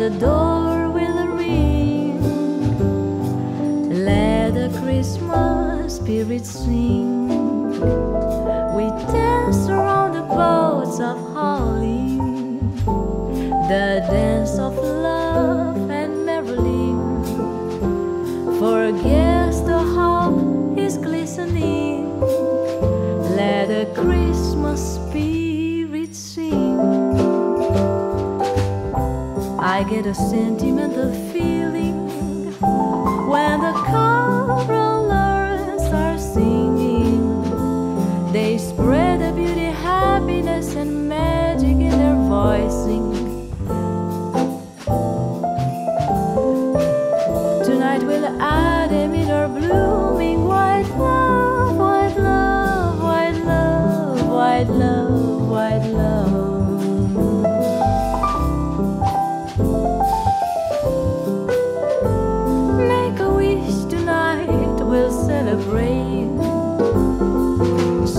the door with a ring. Let the Christmas spirit sing. We dance around the boats of holly, the dance of love and Marilyn. For guess the hope is glistening. Let the Christmas spirit sing. I get a sentimental feeling when the carolers are singing. They spread the beauty, happiness, and magic in their voicing. Tonight will add a mirror blooming white love, white love, white love, white love, white love.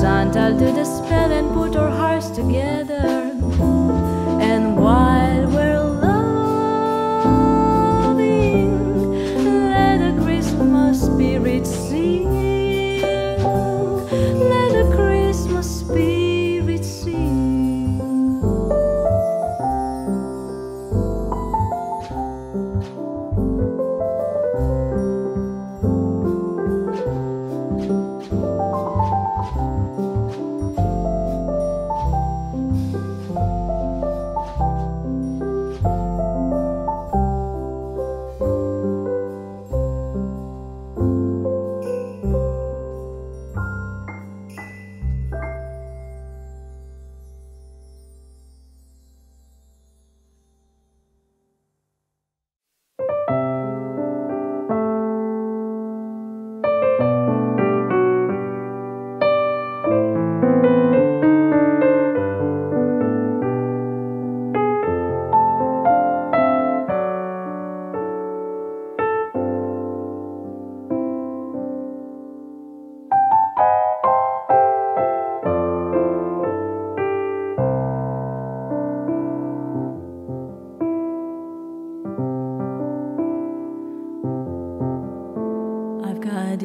Santa do the spell and put our hearts together. And while we're loving, let the Christmas spirit sing. Let the Christmas spirit sing.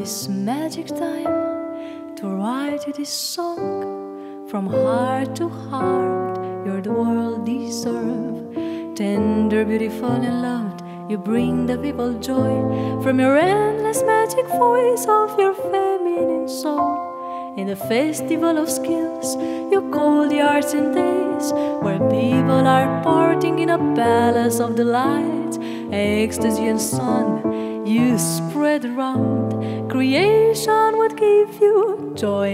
This magic time to write you this song. From heart to heart, you're the world deserve. Tender, beautiful, and loved, you bring the people joy. From your endless magic voice of your feminine soul, in the festival of skills, you call the arts and days, where people are parting in a palace of delight. Ecstasy and sun you spread around. Creation would give you joy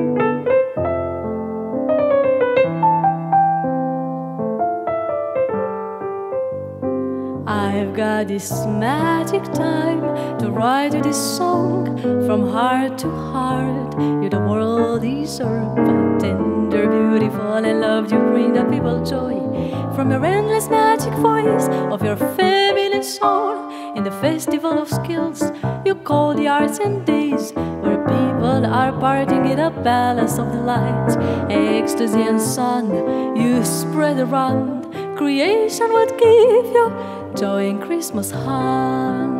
and Christmas hugs. This magic time to write you this song. From heart to heart, you're the world deserve. Tender, beautiful, and loved, you bring the people joy. From your endless magic voice of your feminine soul, in the festival of skills, you call the arts and days, where people are parting in a palace of delight. Ecstasy and sun you spread around. Creation would give you joy in Christmas hugs.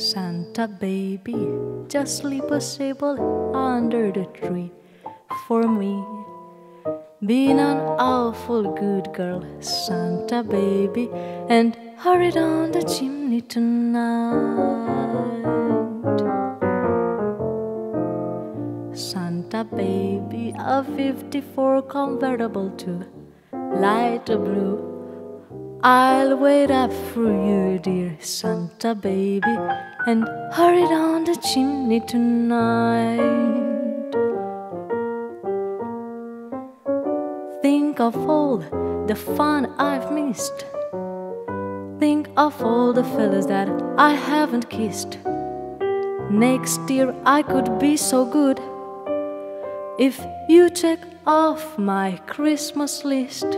Santa baby, just slip a sable under the tree for me. Been an awful good girl, Santa baby, and hurry down the chimney tonight. Santa Santa baby, a 54 convertible to light blue. I'll wait up for you, dear Santa baby, and hurry down the chimney tonight. Think of all the fun I've missed. Think of all the fellas that I haven't kissed. Next year I could be so good if you check off my Christmas list.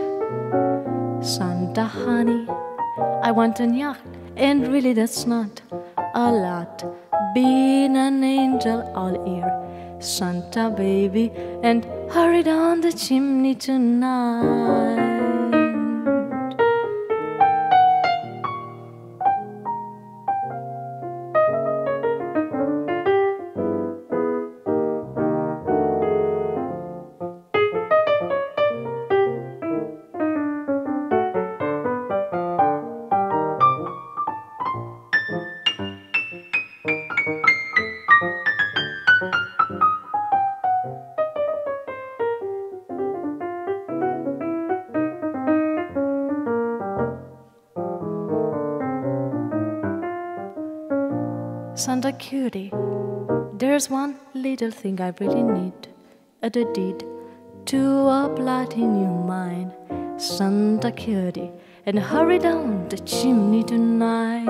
Santa honey, I want a yacht, and really that's not a lot. Being an angel all year, Santa baby, and hurry down the chimney tonight. Santa cutie, there's one little thing I really need, a deed to a platinum mine. Santa cutie, and hurry down the chimney tonight.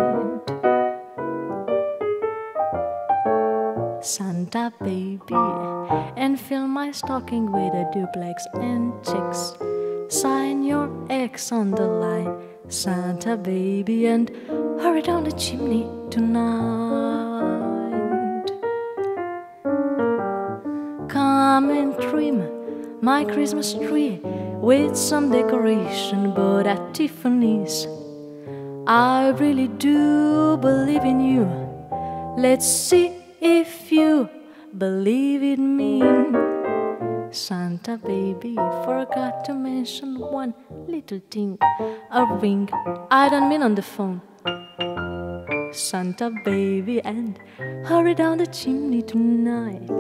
Santa baby, and fill my stocking with a duplex and chicks. Sign your ex on the line, Santa baby, and hurry down the chimney tonight. Come and trim my Christmas tree with some decoration, but at Tiffany's. I really do believe in you. Let's see if you believe in me. Santa baby, forgot to mention one little thing, a ring. I don't mean on the phone. Santa baby, and hurry down the chimney tonight.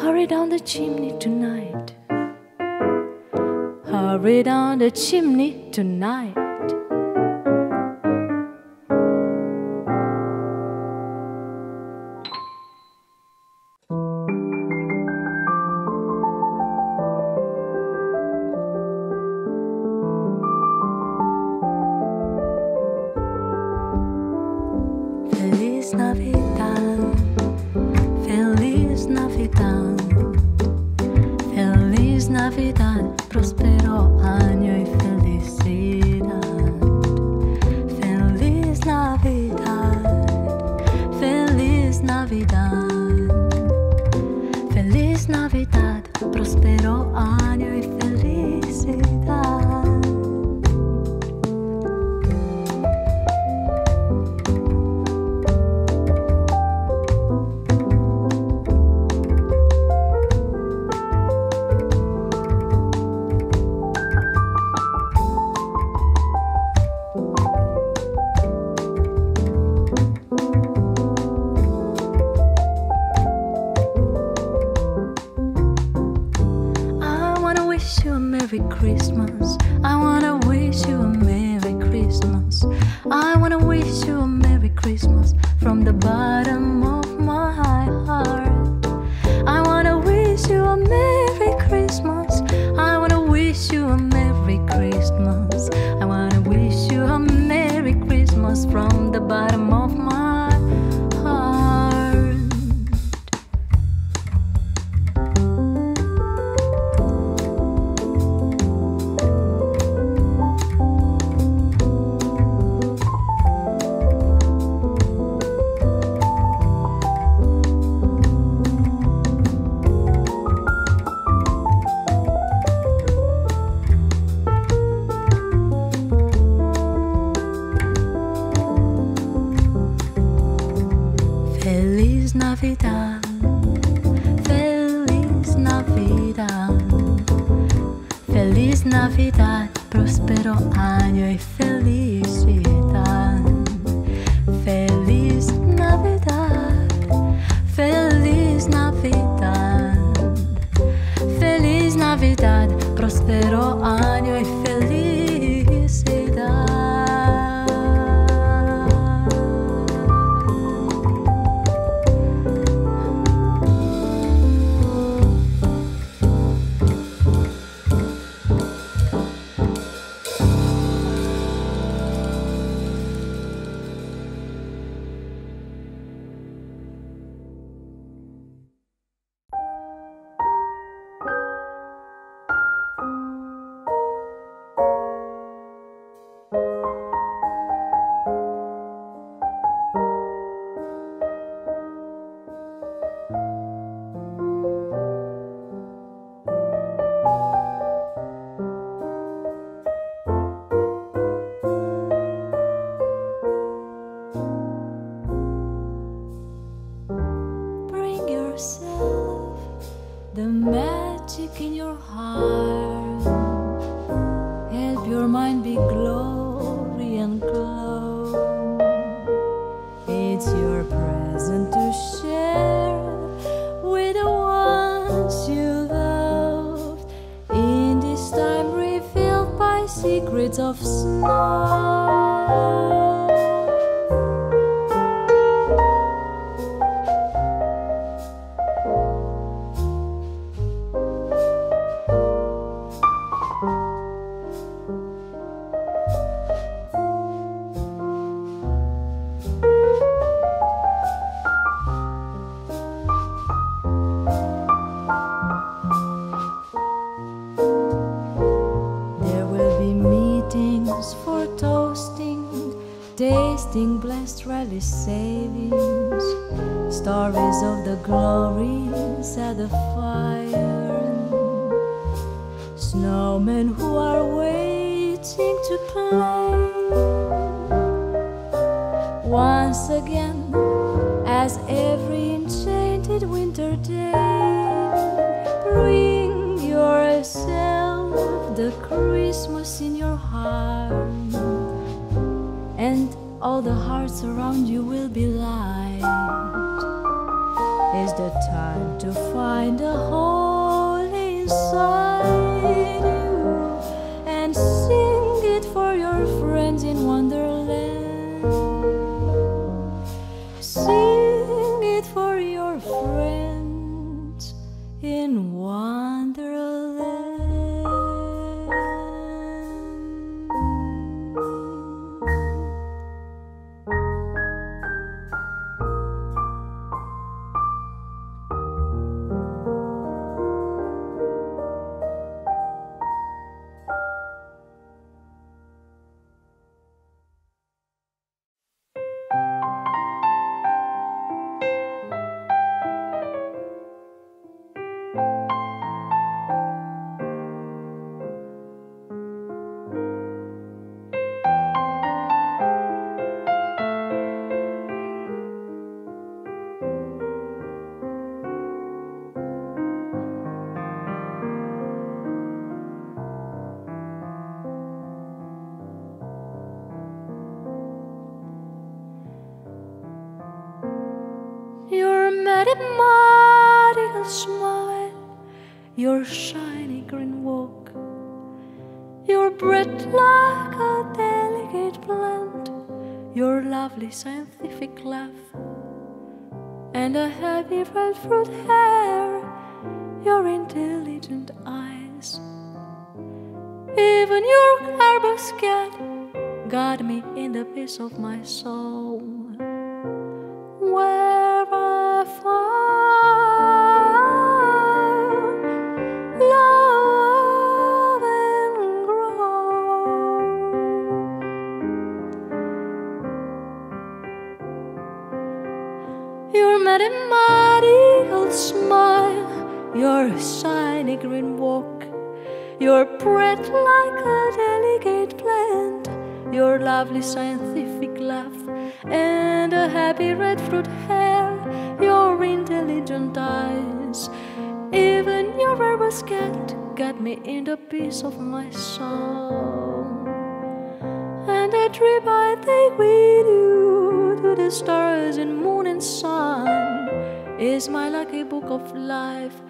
Hurry down the chimney tonight. Hurry down the chimney tonight. Feliz Navidad, yourself, the magic in your heart. Help your mind be glory and glow. It's your present to share with the ones you loved, in this time revealed by secrets of snow. For toasting, tasting blessed relish savings, stories of the glories at the fire, snowmen who are waiting to play once again, as every enchanted winter day. Bring yourself the Christmas in your heart, and all the hearts around you will be light. It's the time to find a hole inside you and sing it for your friends in Wonderland. Sing it for your friends in Wonderland. Your magical smile, your shiny green walk, your breath like a delicate plant, your lovely scientific laugh, and a happy red fruit hair, your intelligent eyes. Even your Starbucks cat got me in the peace of my soul. Where I found love and growth, your mathematical smile, your shiny green walk, your breath like a delicate plant, your lovely scientific laugh, and a happy red fruit hair, your intelligent eyes. Even your rubber's cat got me in the peace of my soul. And a trip I take with you to the stars and moon and sun is my lucky book of life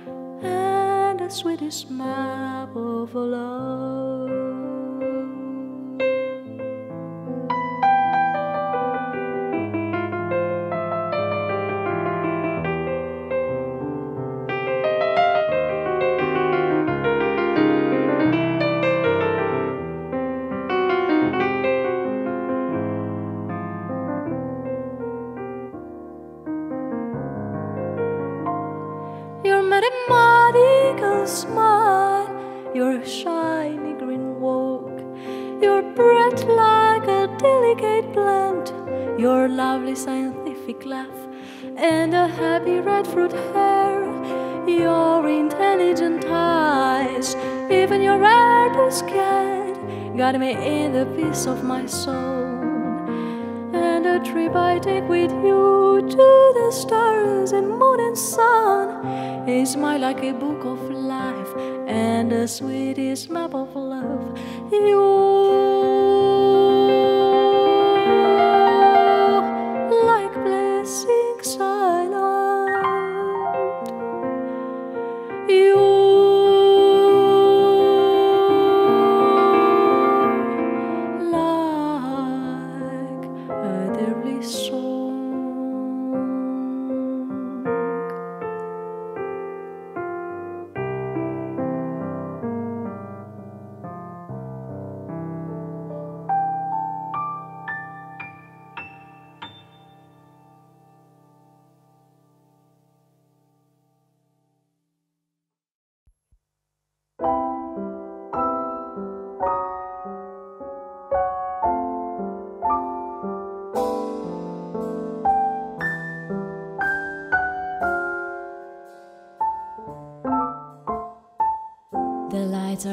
and the sweetest map of love. Mathematical smile, your shiny green walk, your breath like a delicate plant, your lovely scientific laugh, and a happy red fruit hair, your intelligent eyes. Even your Starbucks cat got me in the peace of my soul. And a trip I take with you to the stars and moon and sun. A smile like a book of life and the sweetest map of love. You, like blessings I love. You,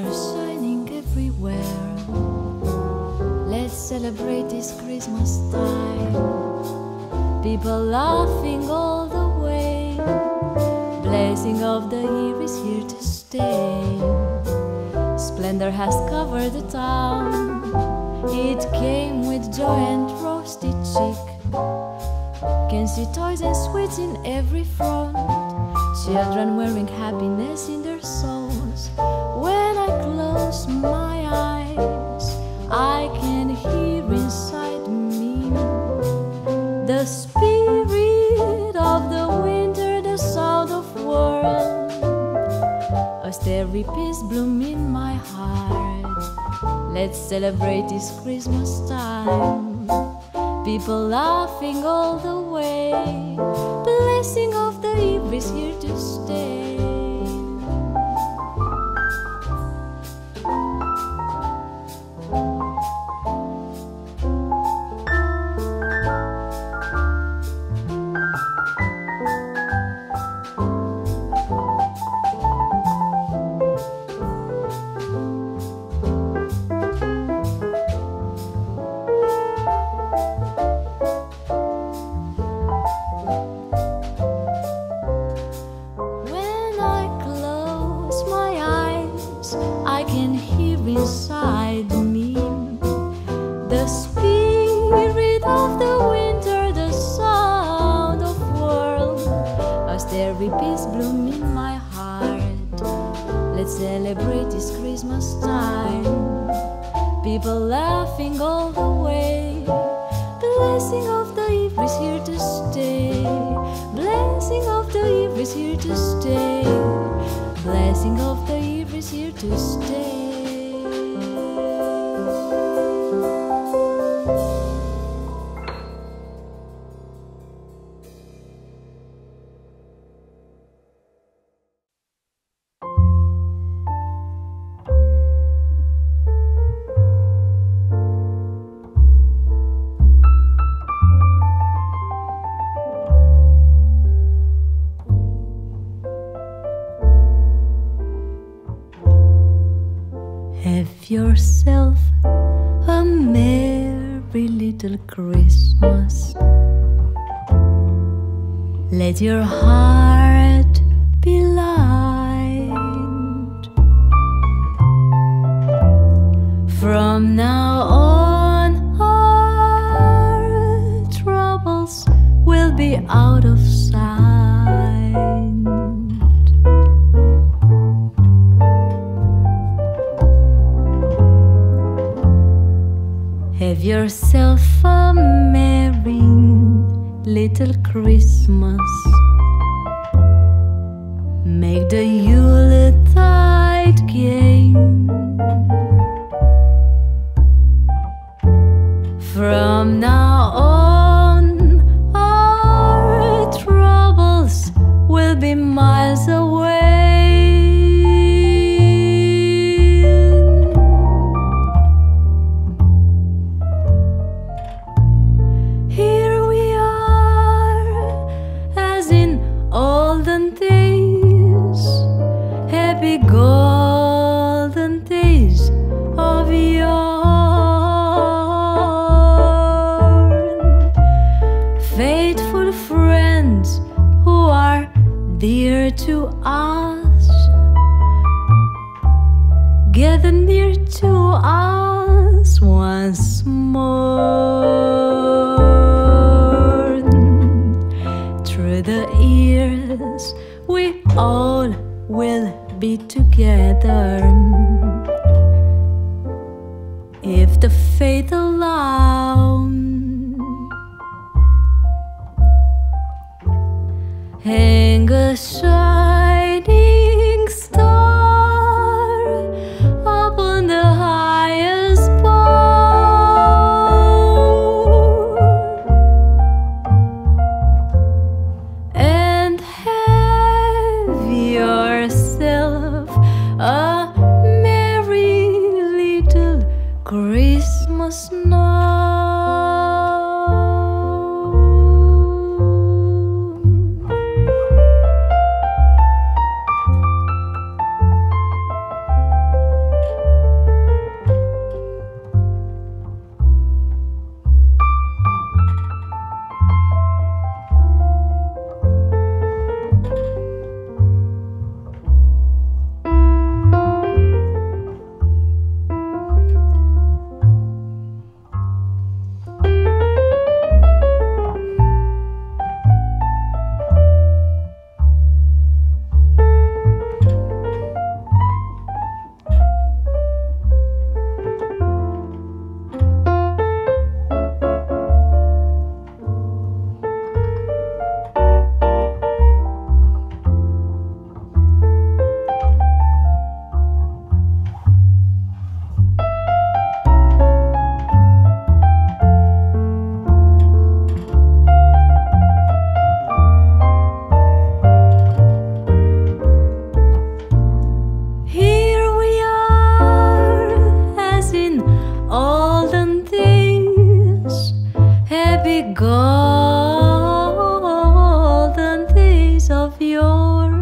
are shining everywhere. Let's celebrate this Christmas time. People laughing all the way. Blessing of the year is here to stay. Splendor has covered the town. It came with joy and rosy cheek. Can see toys and sweets in every front. Children wearing happiness in their souls. My eyes, I can hear inside me the spirit of the winter, the sound of war. A starry peace bloom in my heart. Let's celebrate this Christmas time. People laughing all the way. Blessing of the eve is here to stay. Yourself a merry little Christmas. Let your heart be light. From now on our troubles will be out of sight. Have yourself a merry little Christmas. Make the Yuletide gay. From now on, our troubles will be miles away. dear to us, gather near to us once more. Through the years we all will be together, if the fate allows. Hang a shining star upon the highest bough, and have yourself a merry little Christmas now. Golden days of yore,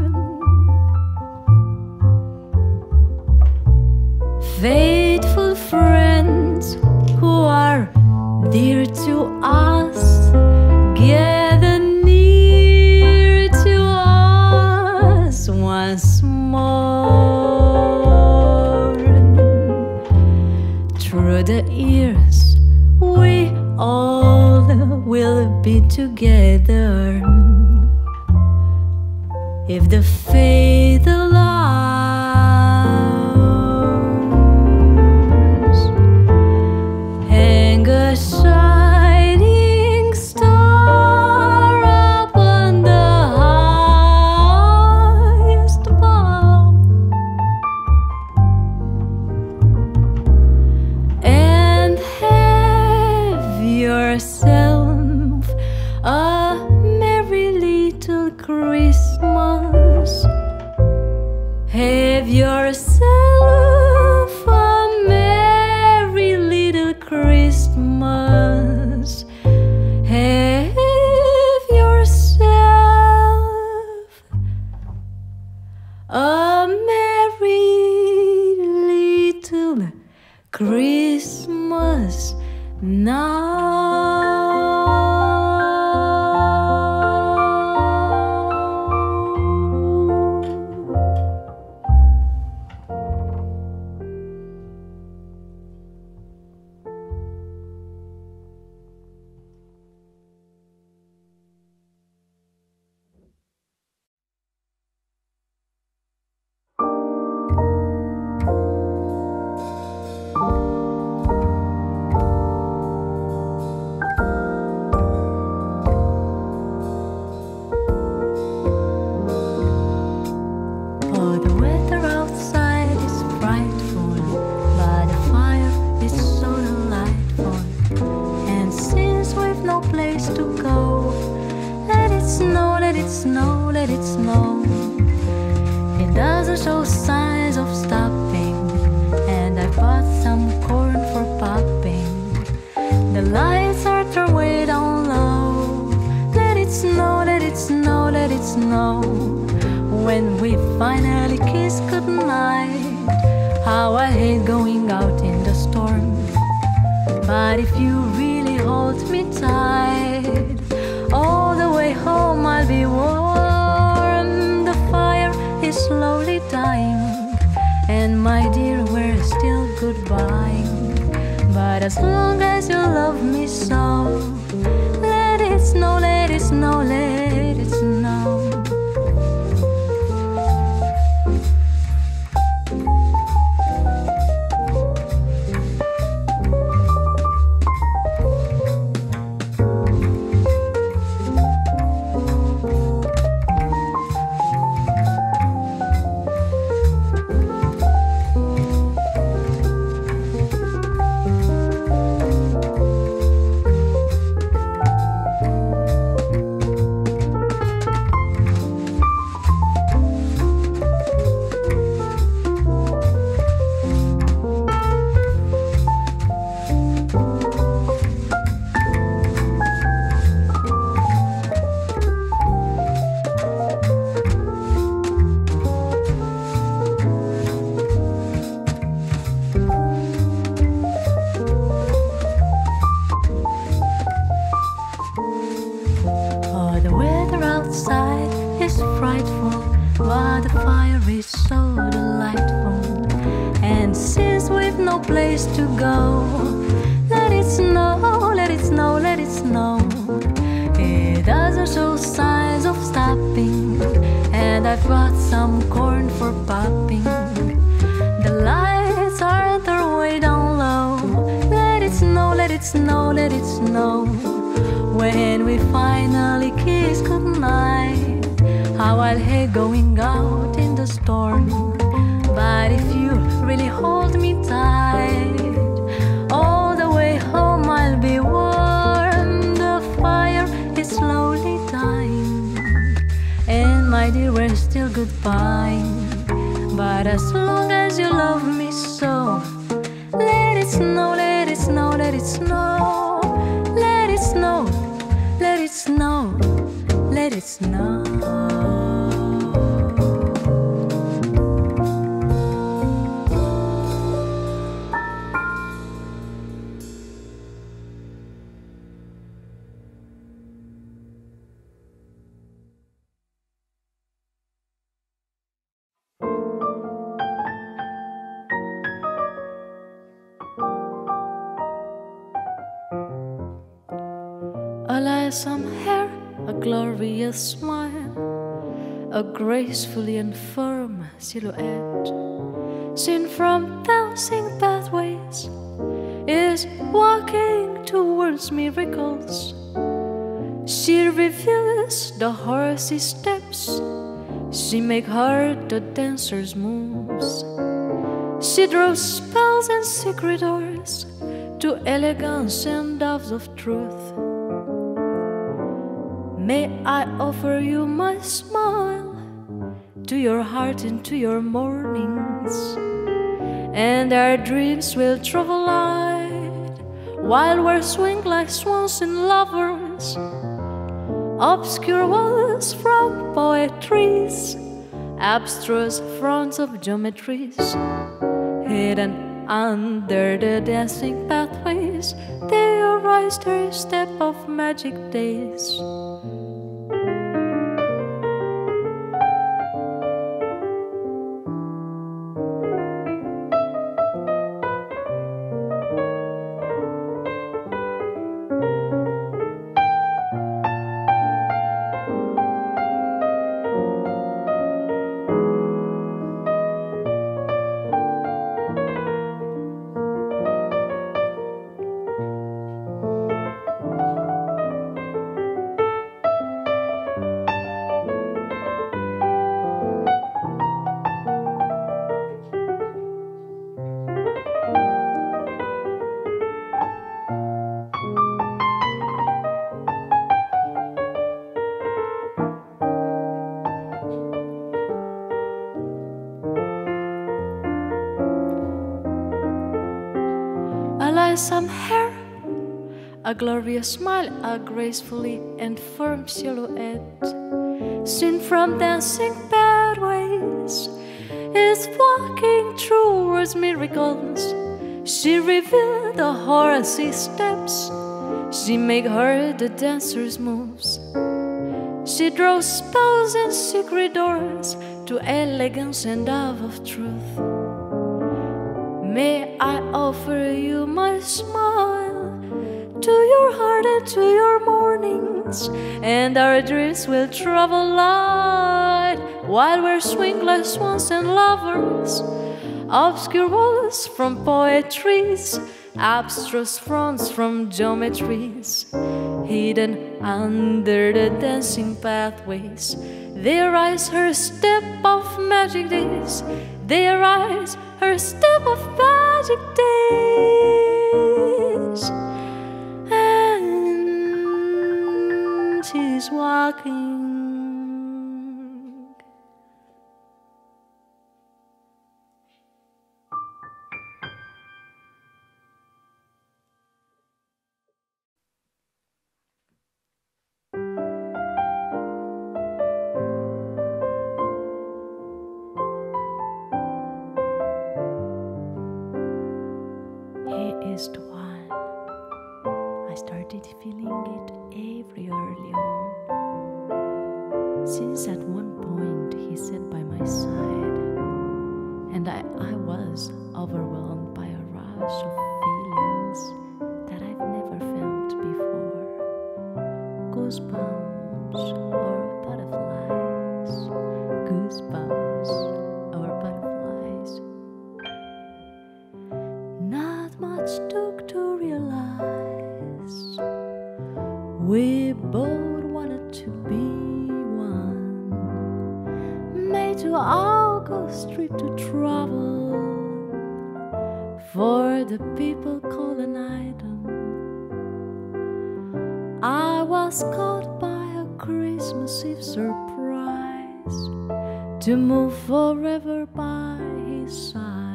faithful friends who are dear to us, gather near to us once more. Through the years we all will be together, if the fate allows. Hang a shining star upon the highest bough, and have yourself a merry little Christmas. Have yourself a merry little Christmas. Have yourself a merry little Christmas now. Let it snow. It doesn't show signs of stopping, and I bought some corn for popping. The lights are turned way down low. Let it snow, let it snow, let it snow. When we finally kiss goodnight, how I hate going out in the storm. But if you really hold me tight, all the way home I'll be warm. slowly dying, and my dear, we're still goodbye. But as long as you love me so, let it snow, let it snow, let it snow. Some hair, a glorious smile, a gracefully and firm silhouette, seen from dancing pathways, is walking towards miracles. She reveals the horse's steps, she makes her the dancer's moves. She draws spells and secret doors to elegance and doves of truth. May I offer you my smile, to your heart and to your mornings, and our dreams will travel light, while we're swing like swans and lovers. Obscure walls from poetries, abstruse fronts of geometries, hidden under the dancing pathways, they arise their step of magic days. Some hair, a glorious smile, a gracefully and firm silhouette, seen from dancing pathways, is walking towards miracles. She revealed the horse's steps, she made her the dancer's moves. She draws thousand secret doors to elegance and love of truth. May I offer you my smile, to your heart and to your mornings, and our dreams will travel light, while we're swing like swans and lovers, obscure walls from poetries, abstruse fronts from geometries, hidden under the dancing pathways. There lies her step of magic days. There lies her step of magic days. And she's walking. One, I started feeling it every early on, since at one point he sat by my side, and I was overwhelmed by a rush of feelings that I've never felt before. Goosebumps or butterflies, goosebumps or butterflies. Not much took to realize we both wanted to be one. May to all go straight to trouble, for the people call an item. I was caught by a Christmas Eve surprise to move forever by his side.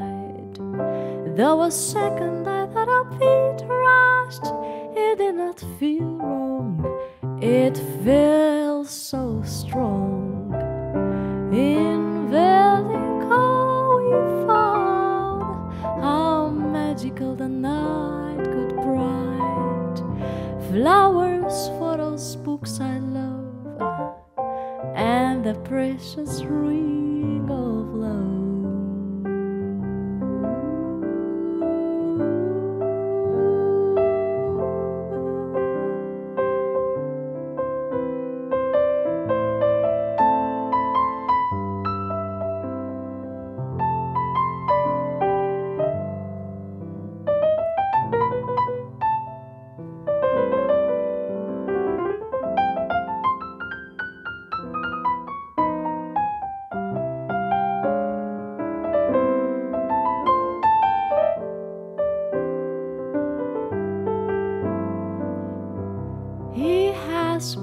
There was a second I thought I'd be rushed. It did not feel wrong, it felt so strong. In Velico we found how magical the night could bright. Flowers, photos, books I love, and the precious ring of love.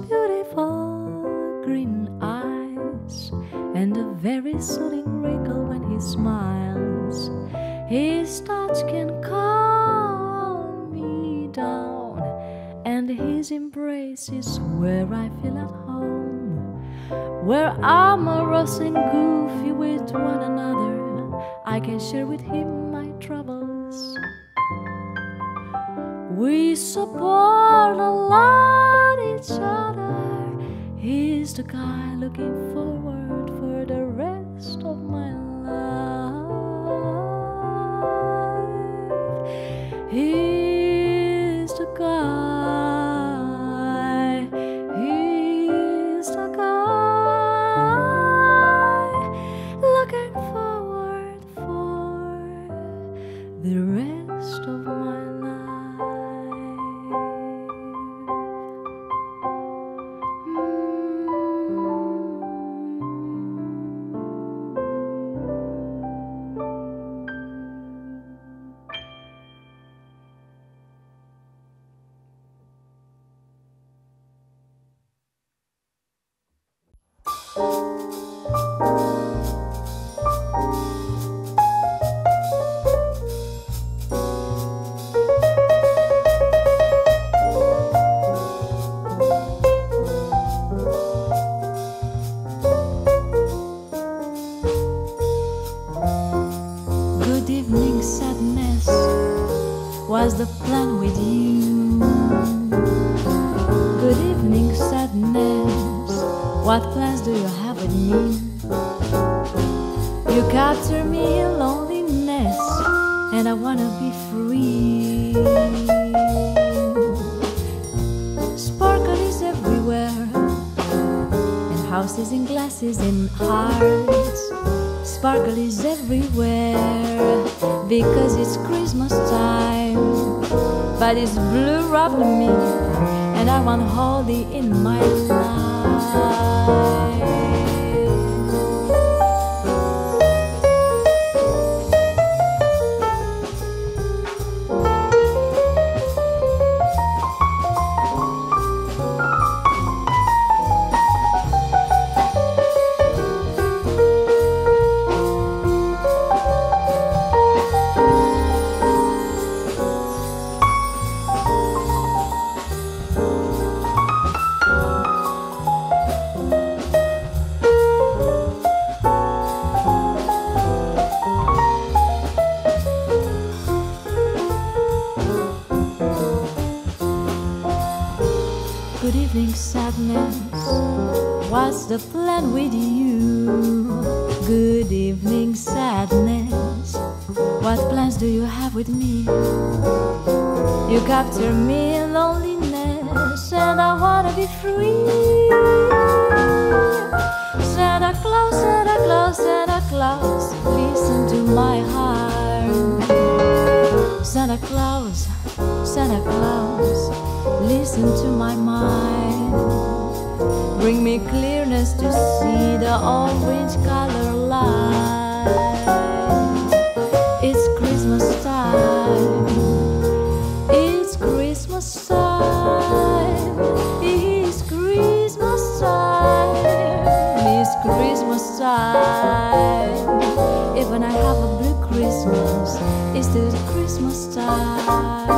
Beautiful green eyes and a very soothing wrinkle when he smiles. His touch can calm me down, and his embrace is where I feel at home. We're amorous and goofy with one another. I can share with him my troubles. We support a lot each other. He's the guy looking forward for the rest of my life. He's the guy. He's the guy looking forward for the rest of my life. Good evening, sadness, was the plan with you? Good evening, sadness. do you have in me? You capture me in loneliness, and I wanna be free. Sparkle is everywhere, in houses, in glasses, in hearts. Sparkle is everywhere, because it's Christmas time. But it's blue wrapped me, and I want holy in my life. Good evening, sadness, what's the plan with you? Good evening, sadness, what plans do you have with me? You capture me in loneliness, and I wanna be free. Santa Claus, Santa Claus, Santa Claus, listen to my heart. Santa Claus, Santa Claus, listen to my mind. Bring me clearness to see the orange color light. It's Christmas time. It's Christmas time. It's Christmas time. It's Christmas time. If when I have a blue Christmas, it's still Christmas time.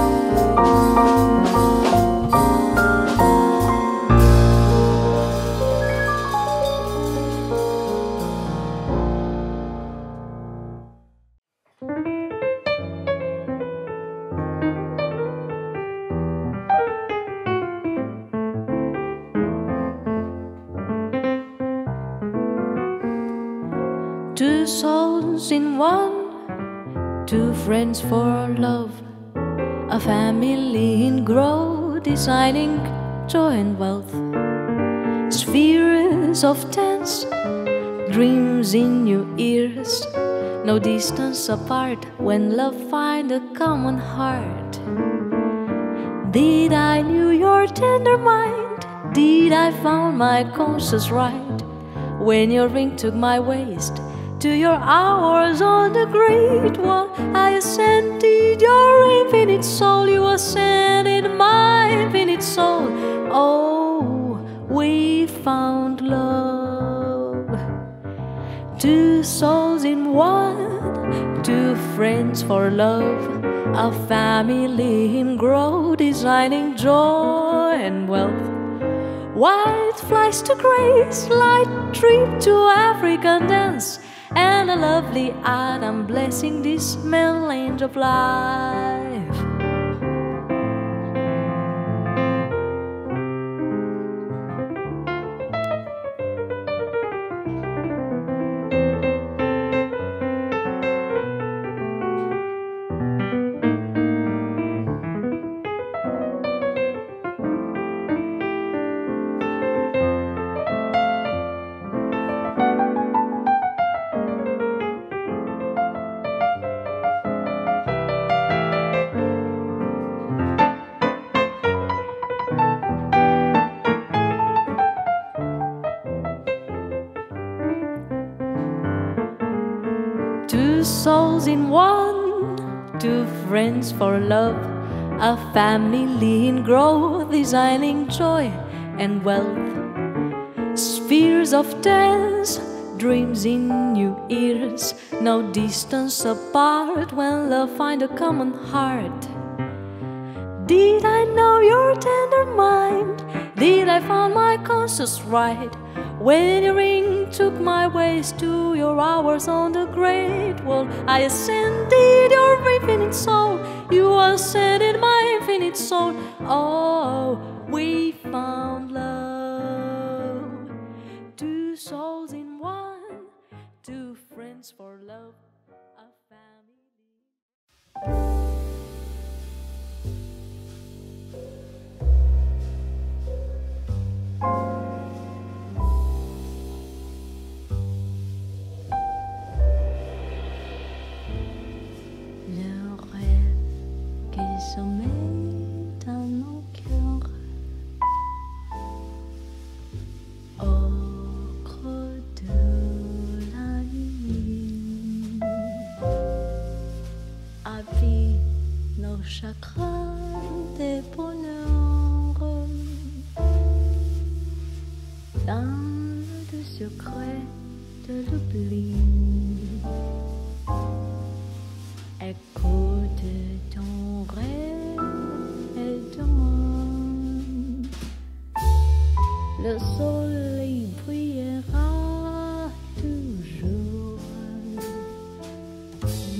Two souls in one, two friends for love, a family in growth, designing joy and wealth. Spheres of tense, dreams in your ears, no distance apart when love find a common heart. Did I knew your tender mind? Did I found my conscience right? When your ring took my waist, to your hours on the great wall, I ascended your infinite soul. You ascended my infinite soul. Oh, we found love. Two souls in one, two friends for love, a family in growth, designing joy and wealth. White flies to grace, light trip to African dance, and a lovely Adam blessing this mainland of life. Two souls in one, two friends for love, a family in growth, designing joy and wealth. Spheres of dance, dreams in your ears, no distance apart when love find a common heart. Did I know your tender mind? Did I find my conscience right? When your ring took my waist, to your hours on the great wall, I ascended your infinite soul. You ascended my infinite soul. Oh, we found love. souls in one, two friends for love, a family. Chakras de bonheur dans le secret de l'oubli. Écoute ton rêve et demande. Le soleil brillera toujours,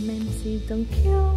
même si ton cœur.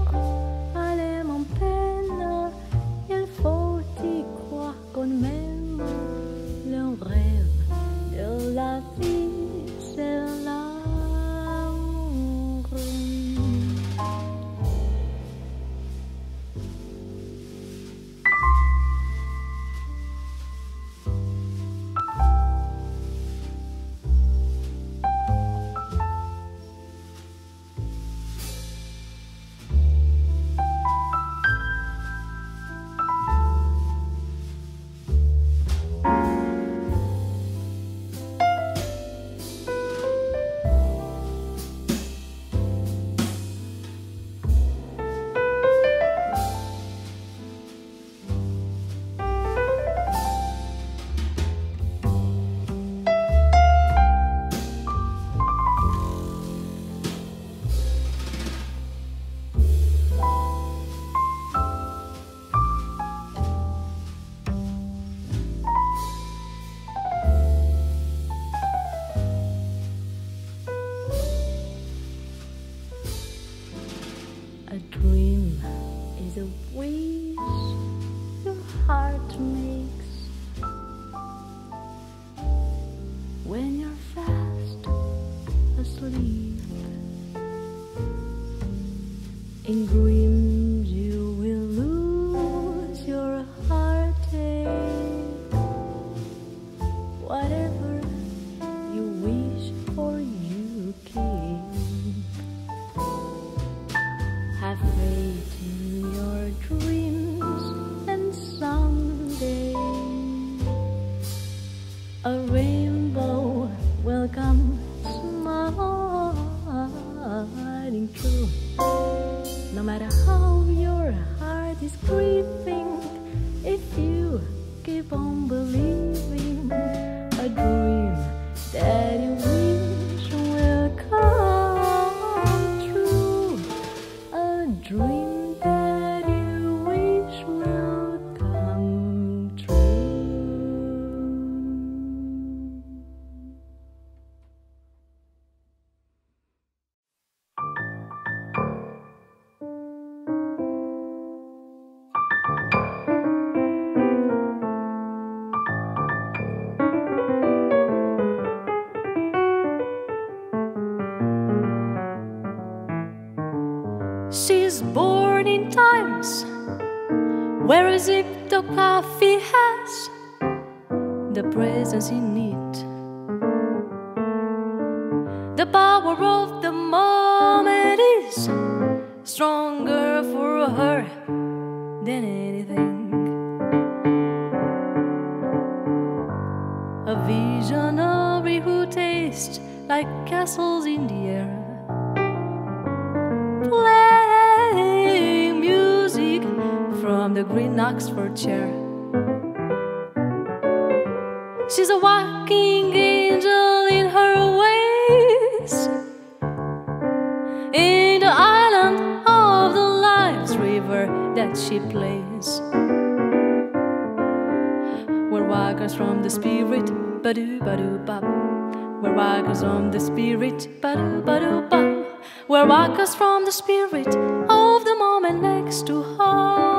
She's born in times where a ziptocracy has the presence in it. The power of the moment is stronger for her than anything. A visionary who tastes like castles in the air. Play music from the green Oxford chair. She's a walking angel in her ways, in the island of the life's river that she plays, where walkers from the spirit, ba-doo, ba-doo, bop. Where walkers from the spirit, ba-doo, ba-doo, bop. Where walkers from the spirit of the moment next to her.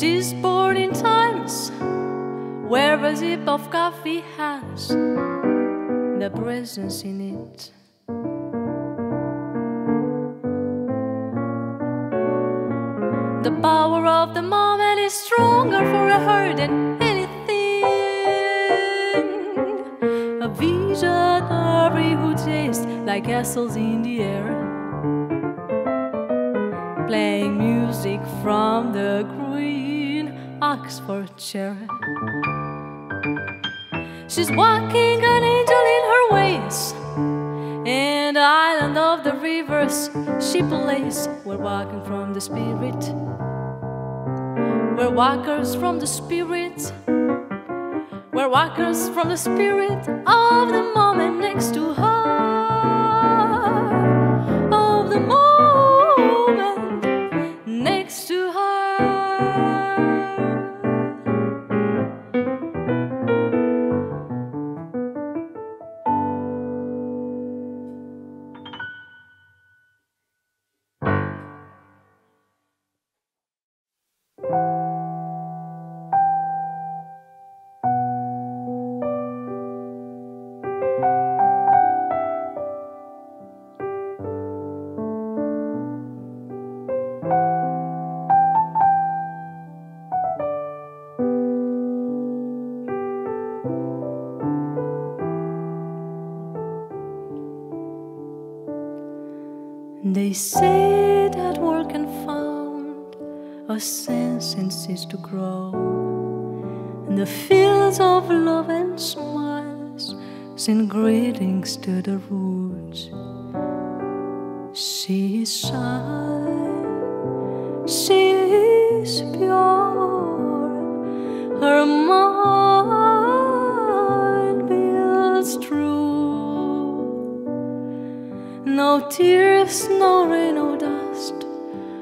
She's born in times where a sip of coffee has the presence in it. The power of the moment is stronger for her than anything. A visionary who tastes like castles in the air, playing music from the green Oxfordshire. She's walking an angel in her ways. In the island of the rivers she plays. We're walking from the spirit. We're walkers from the spirit. We're walkers from the spirit of the moment next to her. Of the moment next to her. They say that work and found a sense and cease to grow, and the fields of love and smiles send greetings to the roots. She is shy, she is pure, her mind builds true. No tears, no rain, no dust,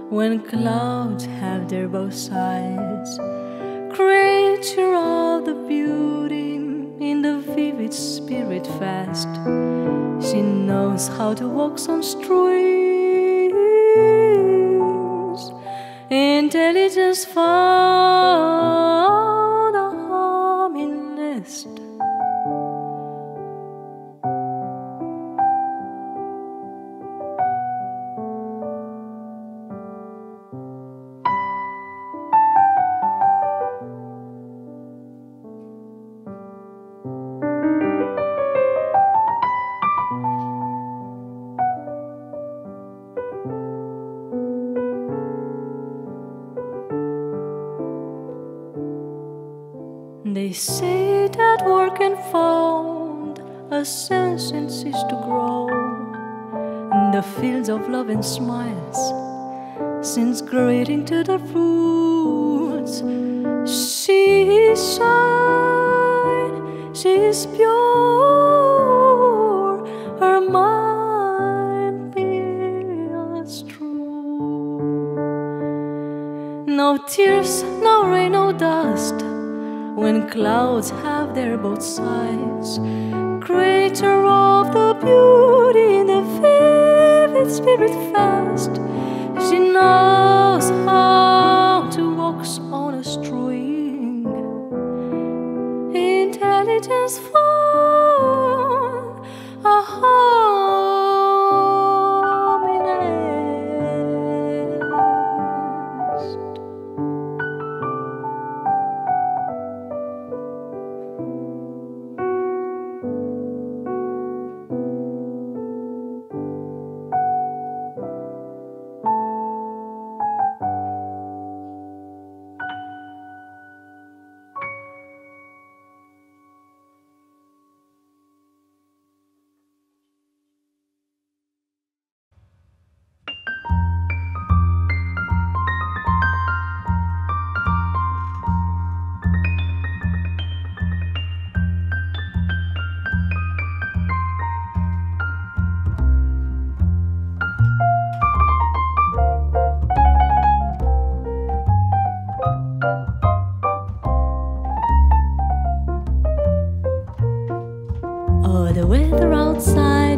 when clouds have their both sides. Creature of the beauty, in the vivid spirit fast, she knows how to walk on strings. Intelligence found a homing nest. They say that work and found a sense and ceased to grow, and the fields of love and smiles since greeting to the roots. She is shy, she is pure, her mind builds true. No tears, no rain, no dust, when clouds have their both sides. Creator of the beauty in the vivid spirit fast, she knows how to walk on a string. Intelligence for a homemade.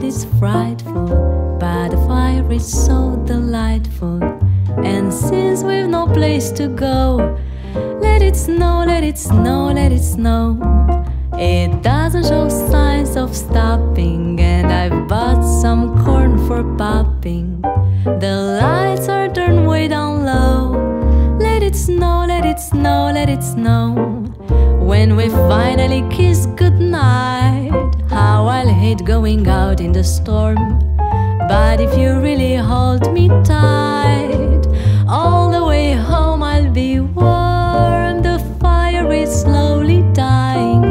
It's frightful, but the fire is so delightful, and since we've no place to go, Let it snow, let it snow, let it snow. It doesn't show signs of stopping, and I've bought some corn for popping. The lights are turned way down low. Let it snow, let it snow, let it snow. When we finally kiss goodnight, how I'll hate going out in the storm. But if you really hold me tight, all the way home I'll be warm. The fire is slowly dying,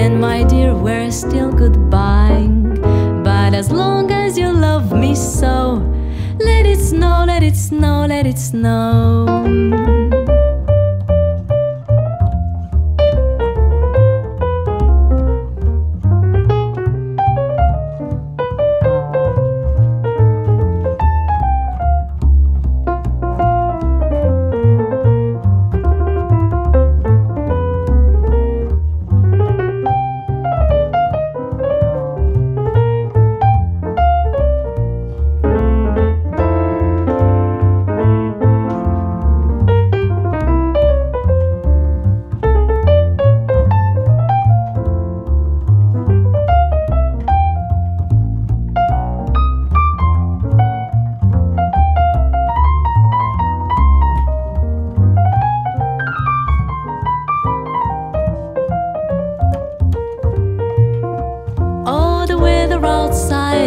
and my dear, we're still goodbying. But as long as you love me so, let it snow, let it snow, let it snow.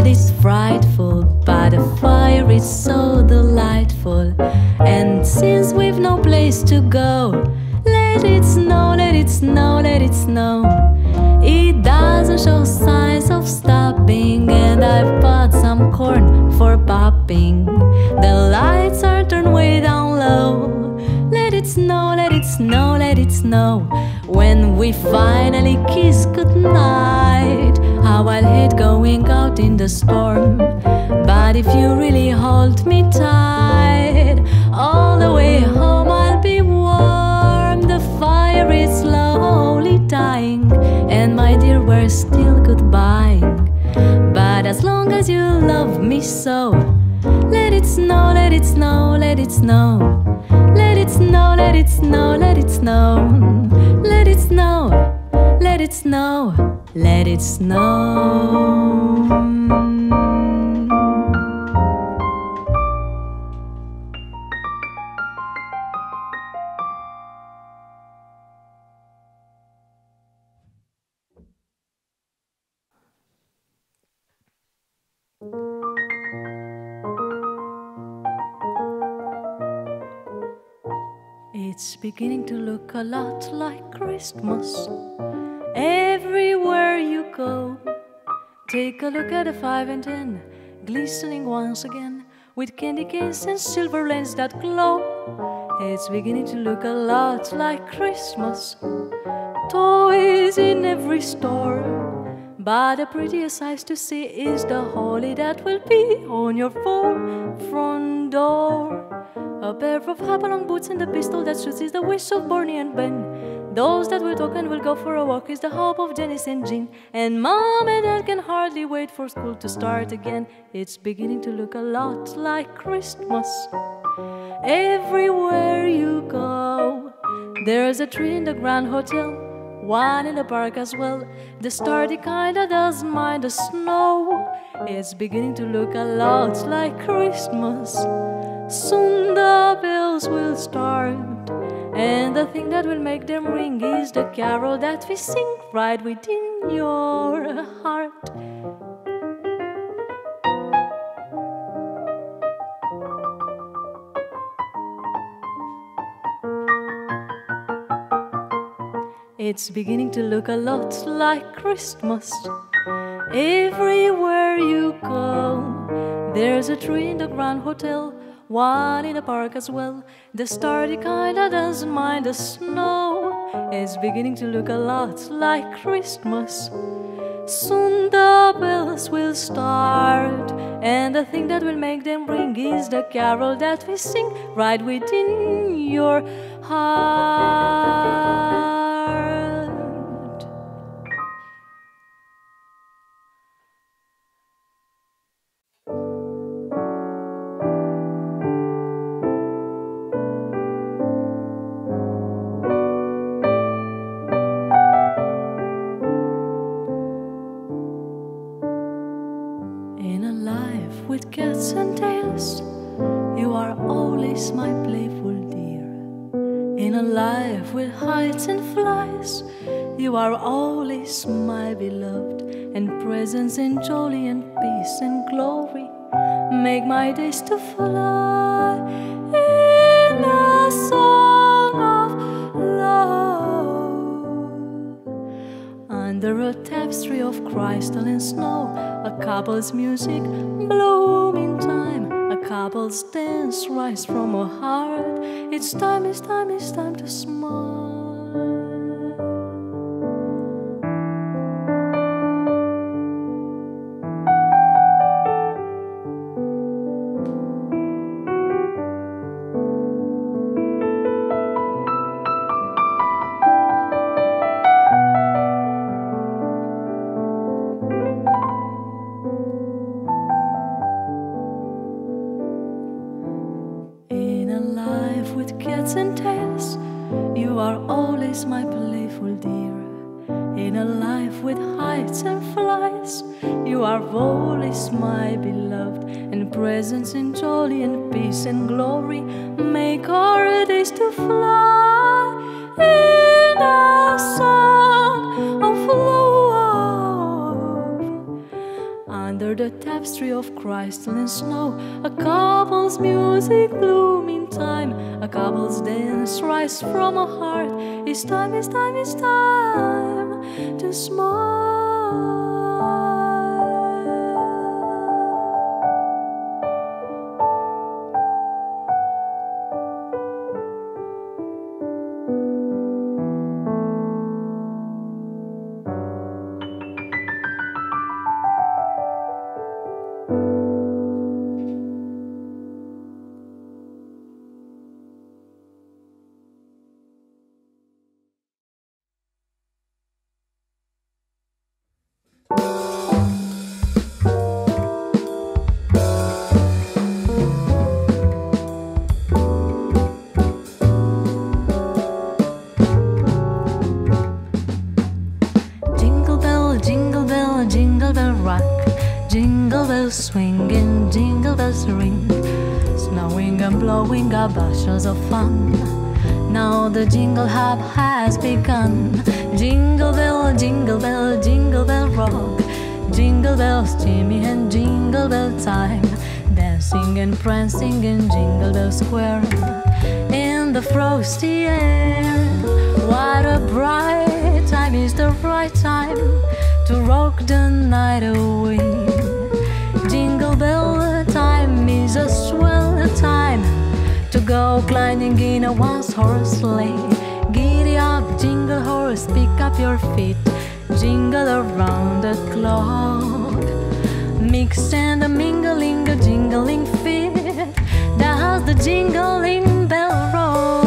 It's frightful, but the fire is so delightful. And since we've no place to go, let it snow, let it snow, let it snow. It doesn't show signs of stopping, and I've bought some corn for popping. The lights are turned way down low. Let it snow, let it snow, let it snow. When we finally kiss goodnight, how I'll hate going out in the storm. But if you really hold me tight, all the way home I'll be warm. The fire is slowly dying, and my dear, we're still goodbying. But as long as you love me so, let it snow, let it snow, let it snow. Let it snow, let it snow, let it snow. Let it snow, let it snow, let it snow. It's beginning to look a lot like Christmas everywhere you go. Take a look at the 5 and 10, glistening once again, with candy canes and silver lanes that glow. It's beginning to look a lot like Christmas. Toys in every store, but the prettiest sight to see is the holly that will be on your front door. A pair of hop-along boots and a pistol that shoots is the wish of Barney and Ben. Those that will talk and will go for a walk is the hope of Janice and Jean. And Mom and Dad can hardly wait for school to start again. It's beginning to look a lot like Christmas everywhere you go. There's a tree in the Grand Hotel, one in the park as well. The sturdy kind that doesn't mind the snow. It's beginning to look a lot like Christmas. Soon the bells will start, and the thing that will make them ring is the carol that we sing right within your heart. It's beginning to look a lot like Christmas everywhere you go. There's a tree in the Grand Hotel, one in the park as well. The sturdy kind that doesn't mind the snow. It's beginning to look a lot like Christmas. Soon the bells will start, and the thing that will make them ring is the carol that we sing right within your heart. been alive with heights and flies. You are always my beloved, and presence and jolly and peace and glory make my days to fly in a song of love. Under a tapestry of crystal and snow, a couple's music bloom in time, a couple's dance rise from a heart. It's time, it's time, it's time to smile. With cats and tails, you are always my playful dear. In a life with heights and flies, you are always my beloved, and presence and jolly and peace and glory make our days to fly in a song of love. Under the tapestry of crystal and snow, a couple's music bloom in time, a couple's dance rise from a heart. It's time, it's time, it's time to smile. Jingle bell rock, jingle bells swing and jingle bells ring, snowing and blowing are bushels of fun. Now the jingle hop has begun. Jingle bell, jingle bell, jingle bell rock, jingle bells Jimmy and jingle bell time, dancing and prancing in Jingle Bell Square in the frosty air. What a bright time, is the right time to rock the night away. Jingle bell time is a swell time to go gliding in a one-horse sleigh. Giddy up, jingle horse, pick up your feet, jingle around the clock. Mix and a mingling, a jingling feet, that's the jingling bell roll.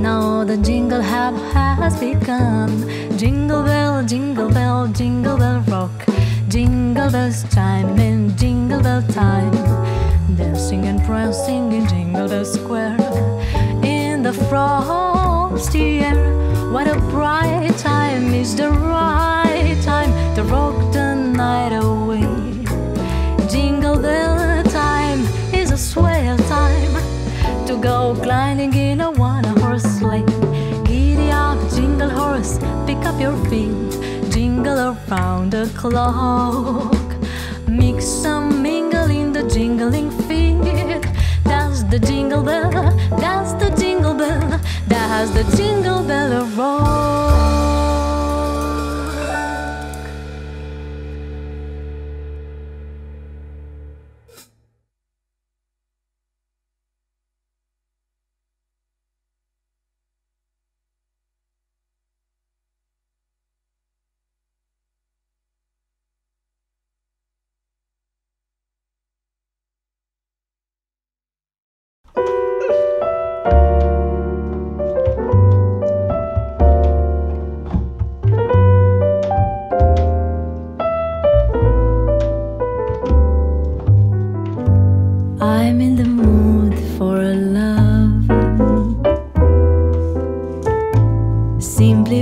Now the jingle hop has begun. Jingle bell, jingle bell, jingle bell rock, jingle bells chime in jingle bell time, dancing and prancing in Jingle Bell Square in the frosty air. What a bright time, is the right time to rock the night away. Jingle bell time is a swell time to go gliding in a one-horse sleigh. Giddy up, jingle horse, pick up your feet, jingle around the clock. Mix some mingle in the the jingle bell, does the jingle bell, does the jingle bell roll?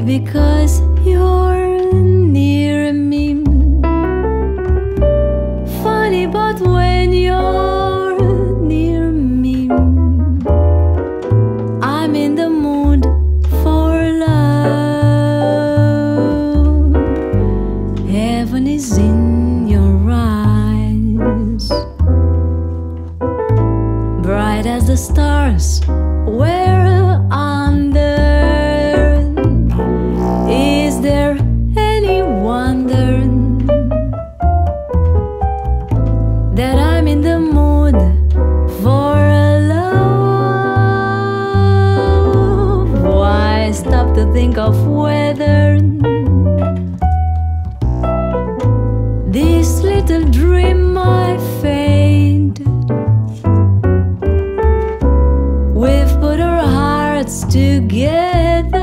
Because you're near me. Funny, but when you're near me, I'm in the mood for love. Heaven is in your eyes, bright as the stars. Where I'm there. Think of weather. This little dream I fade. We've put our hearts together.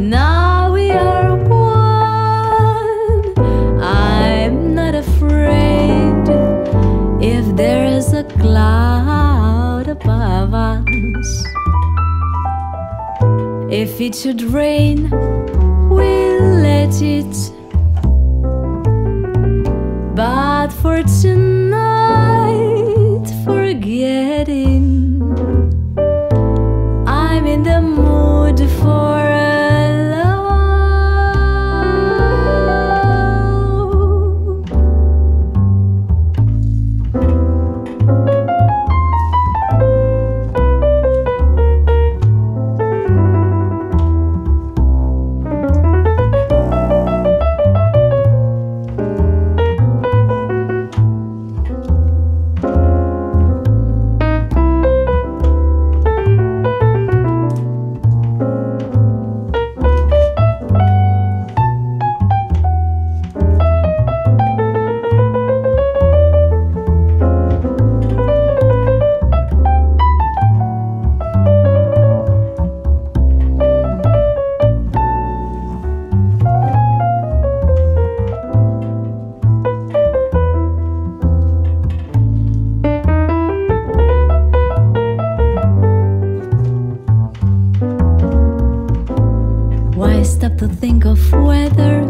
Now we are one. I'm not afraid if there is a cloud above us. If it should rain, we'll let it. But for tonight, forgetting. I'm in the mood for a love. Stop to think of weather.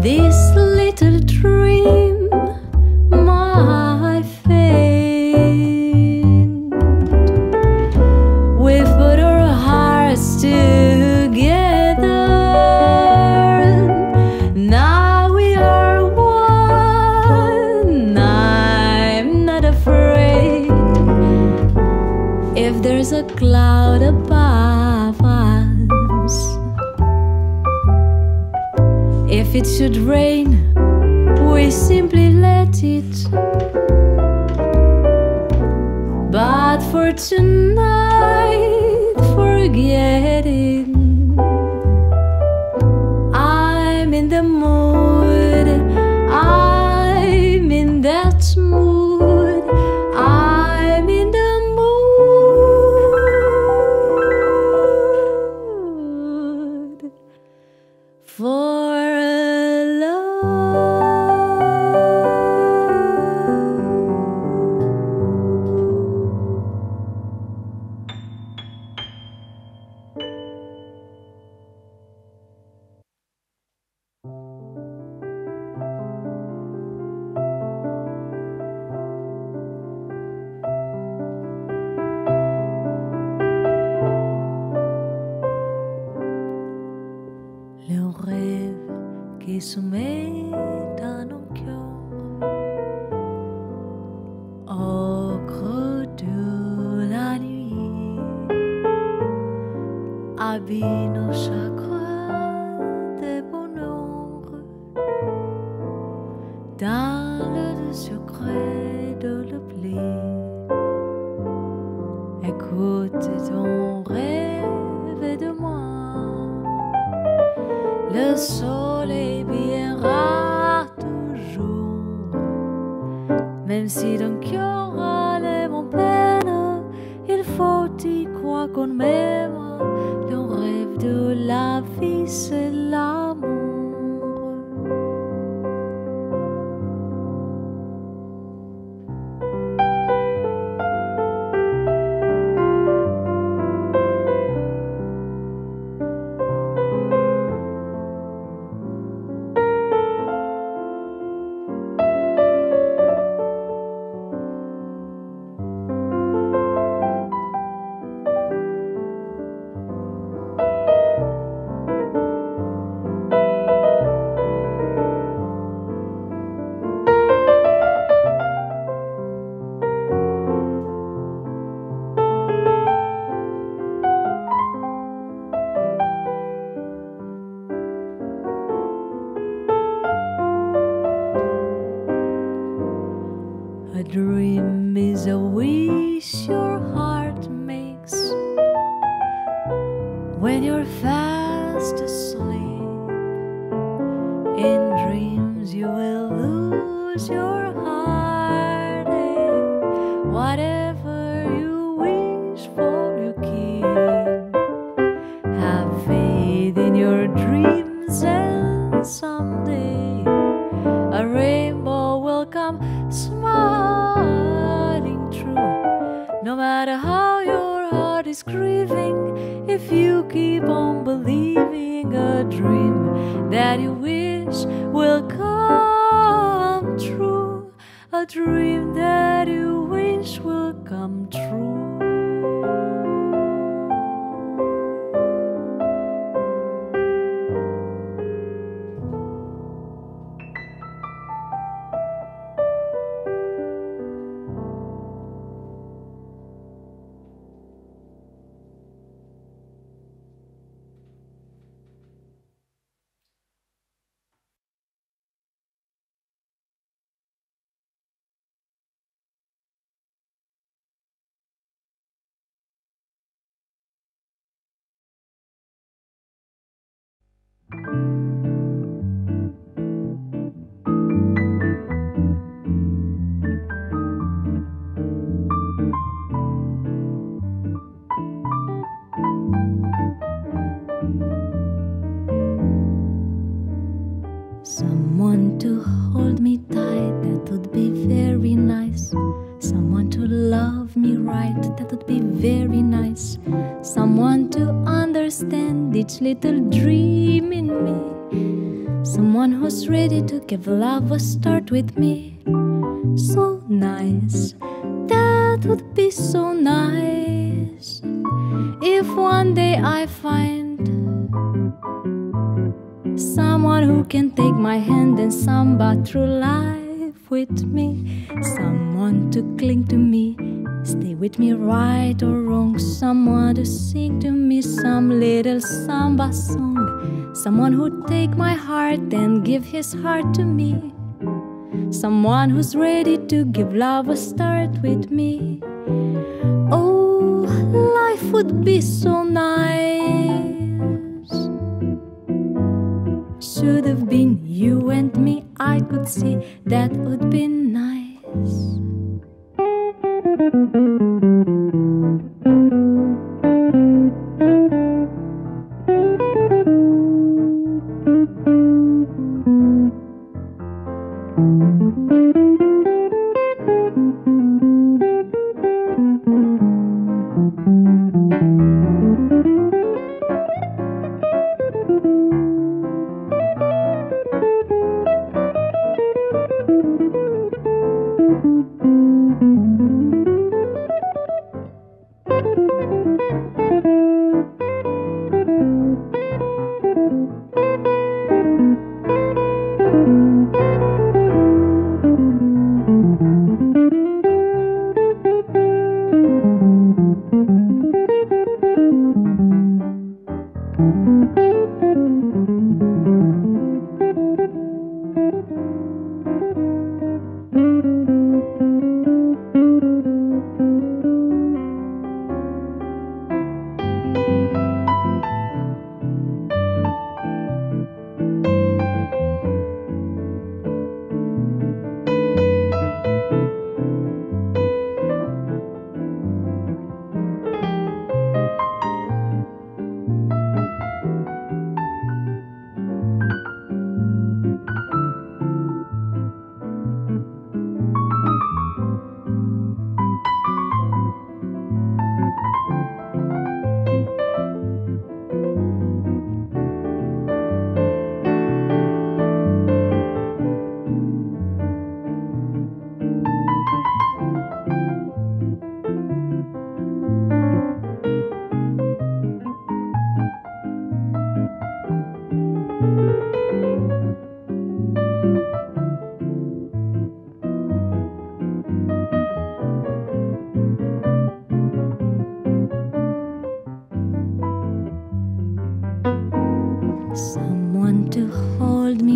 This little dream might fade. We've put our hearts together. Now we are one. I'm not afraid if there's a cloud above us. If it should rain, we simply let it. But for tonight, forget it. I'm in the mood. I'm in that mood. I'm in the for a love. Qui sommeille dans nos cœurs abîme chaque des bonheurs dans le secret de l'oubli. Écoute ton rêve de moi, le soleil brillera toujours, même si ton cœur allait en peine, il faut y croire quand même. Le rêve de la vie, c'est l'amour. A dream is a wish your heart makes when you're fast asleep. In dreams you will lose your heartache. Whatever you wish for, you keep. Have faith in your dreams, and someday a rainbow will come smiling through. No matter how your heart is grieving, if you keep on believing, a dream that you wish will come true, a dream that you wish will come true. Someone to hold me tight, that would be very nice. Someone to love me right, that would be very nice. Someone to understand each little dream in me. Someone who's ready to give love a start with me. So nice, that would be so nice, if one day I find someone who can take my hand and samba through life with me. Someone to cling to me, stay with me right or wrong. Someone to sing to me some little samba song. Someone who'd take my heart and give his heart to me. Someone who's ready to give love a start with me. Oh, life would be so nice. Should have been you and me, I could see that would be nice.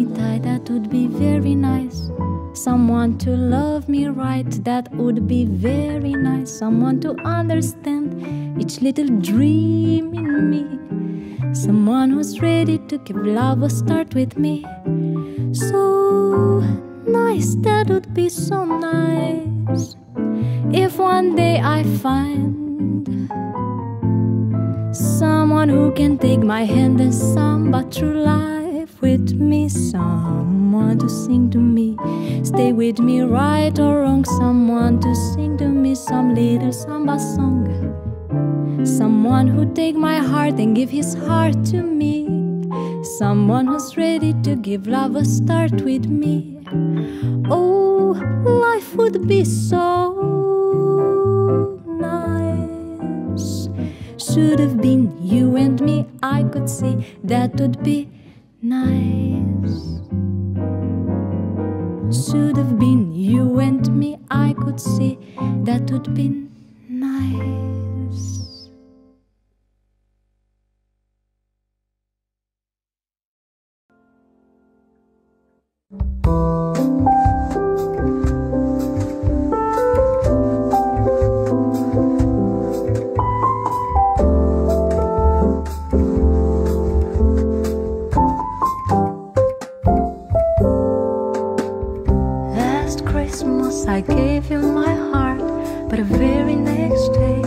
could die, that would be very nice. Someone to love me right, that would be very nice. Someone to understand each little dream in me. Someone who's ready to give love a start with me. So nice, that would be so nice. If one day I find someone who can take my hand and samba through life with me, someone to sing to me, stay with me right or wrong, someone to sing to me some little samba song, someone who take my heart and give his heart to me, someone who's ready to give love a start with me. Oh, life would be so nice. Should have been you and me, I could see that would be nice. Should have been you and me, I could see that would be nice. Last Christmas I gave you my heart, but the very next day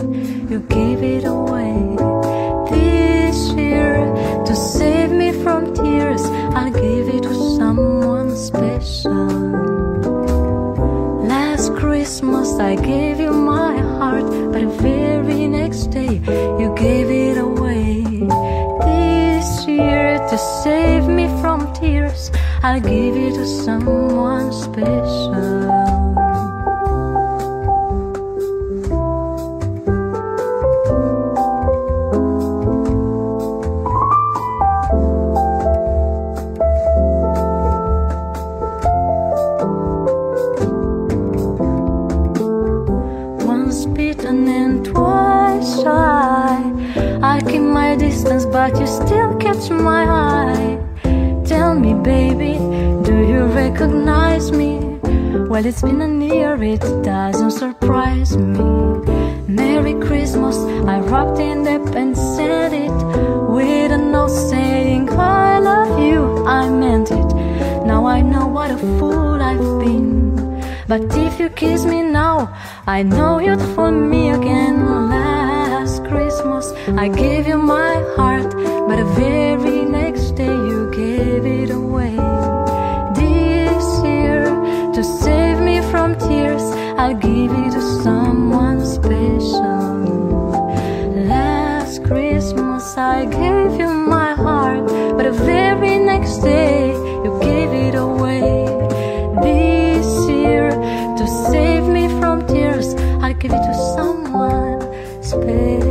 you gave it away. This year, to save me from tears, I'll give it to someone special. Last Christmas I gave you my heart, but the very next day you gave it away. This year, to save me from tears, I'll give it to someone special. But you still catch my eye. Tell me, baby, do you recognize me? Well, it's been a year, it doesn't surprise me. Merry Christmas, I wrapped it up and said it, with a note saying I love you, I meant it. Now I know what a fool I've been, but if you kiss me now, I know you'd fool me again. Last Christmas I gave you my heart, but the very next day you gave it away. This year, to save me from tears, I'll give it to someone special. Last Christmas I gave you my heart, but the very next day you gave it away. This year, to save me from tears, I'll give it to someone special.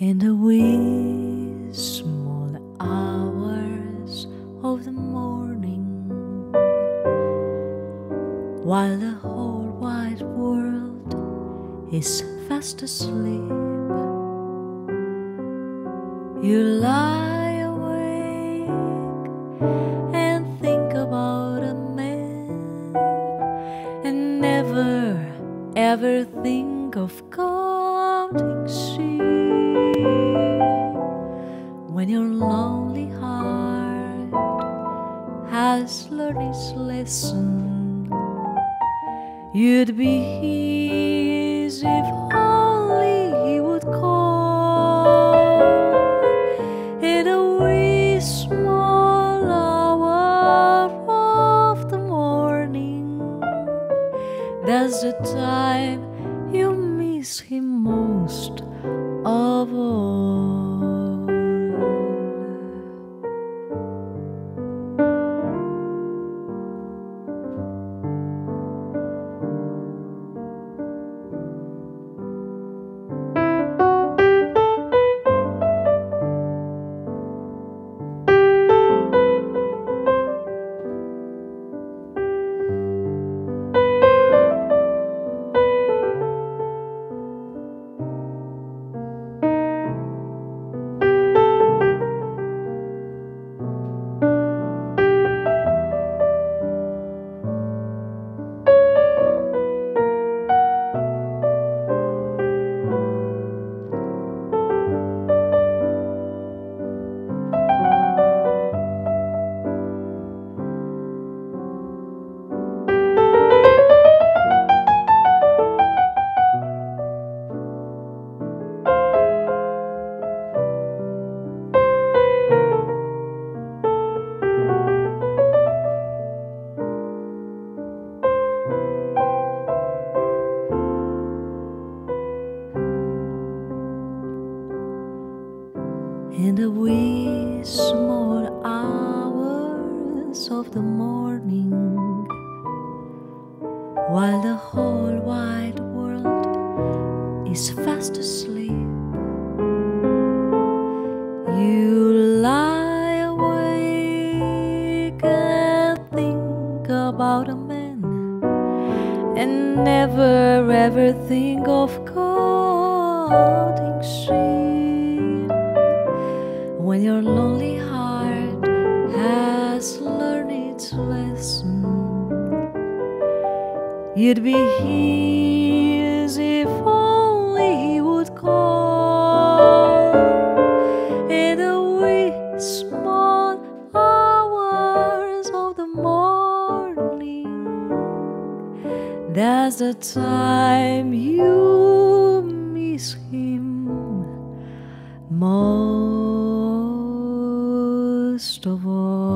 In the wee small hours of the morning, while the whole wide world is fast asleep, you lie awake and think about a man, and never ever think of counting sheep. When your lonely heart has learned its lesson, you'd be his if only he would call. In a wee small hour of the morning, that's the time you miss him most of all. In the wee small hours of the morning, while the whole wide world is fast asleep, you lie awake and think about a man, and never ever think of counting sheep. When your lonely heart has learned its lesson, you'd be his if only he would call. In the wee small hours of the morning, that's the time you miss him most of all.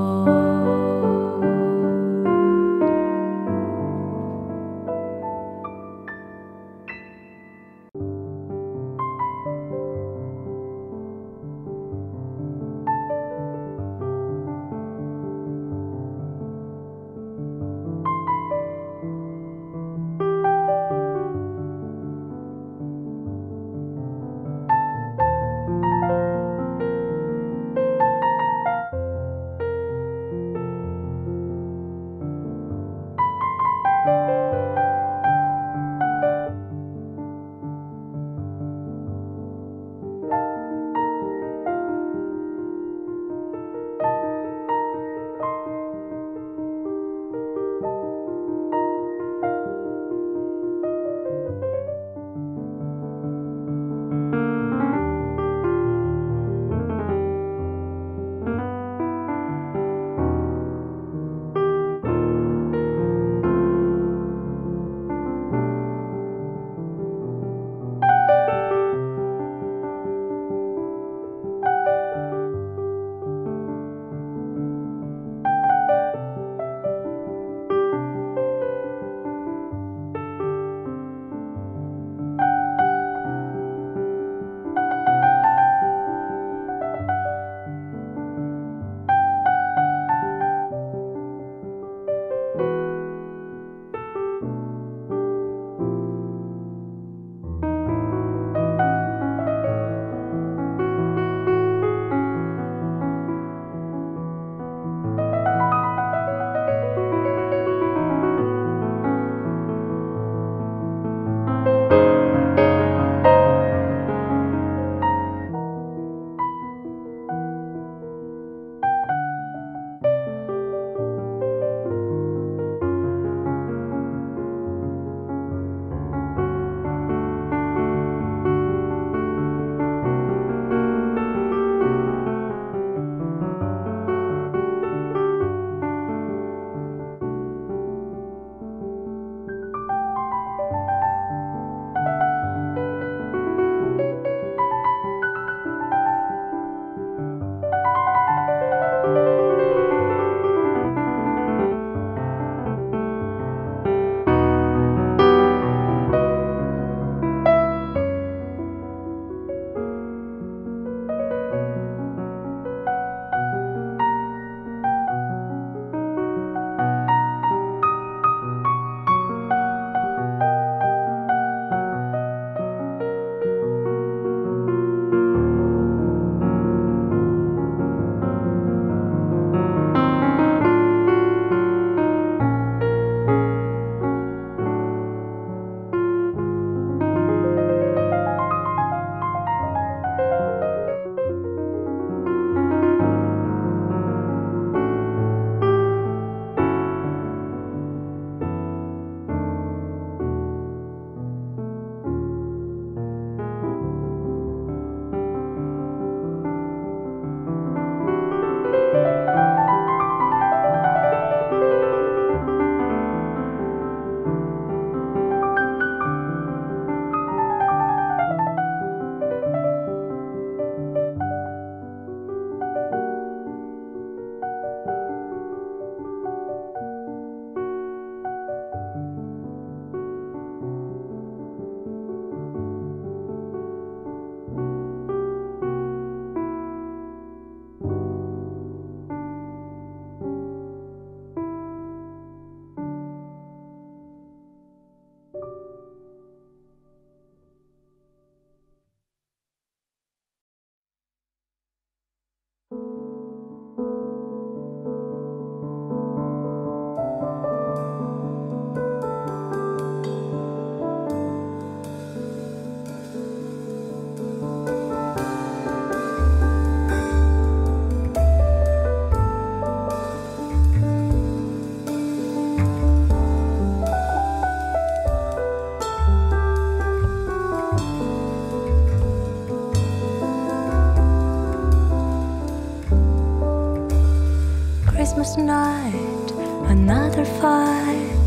Christmas night, another fight,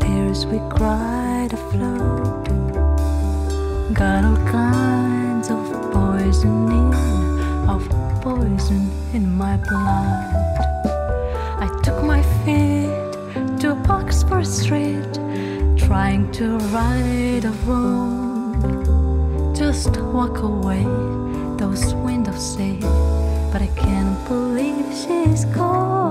tears we cried afloat. Got all kinds of poison in my blood. I took my feet to Oxford Street, trying to right a wrong. Just walk away, those windows say, but I can't believe she's gone.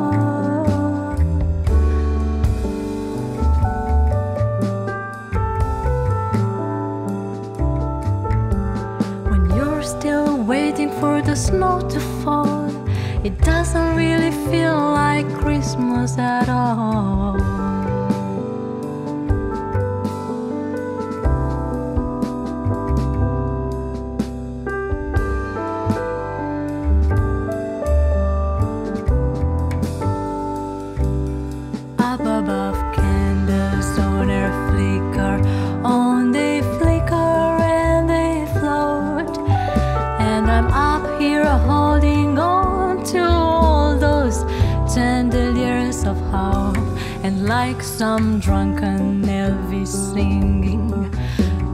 When you're still waiting for the snow to fall, it doesn't really feel like Christmas at all. Holding on to all those chandeliers of hope, and like some drunken Elvis singing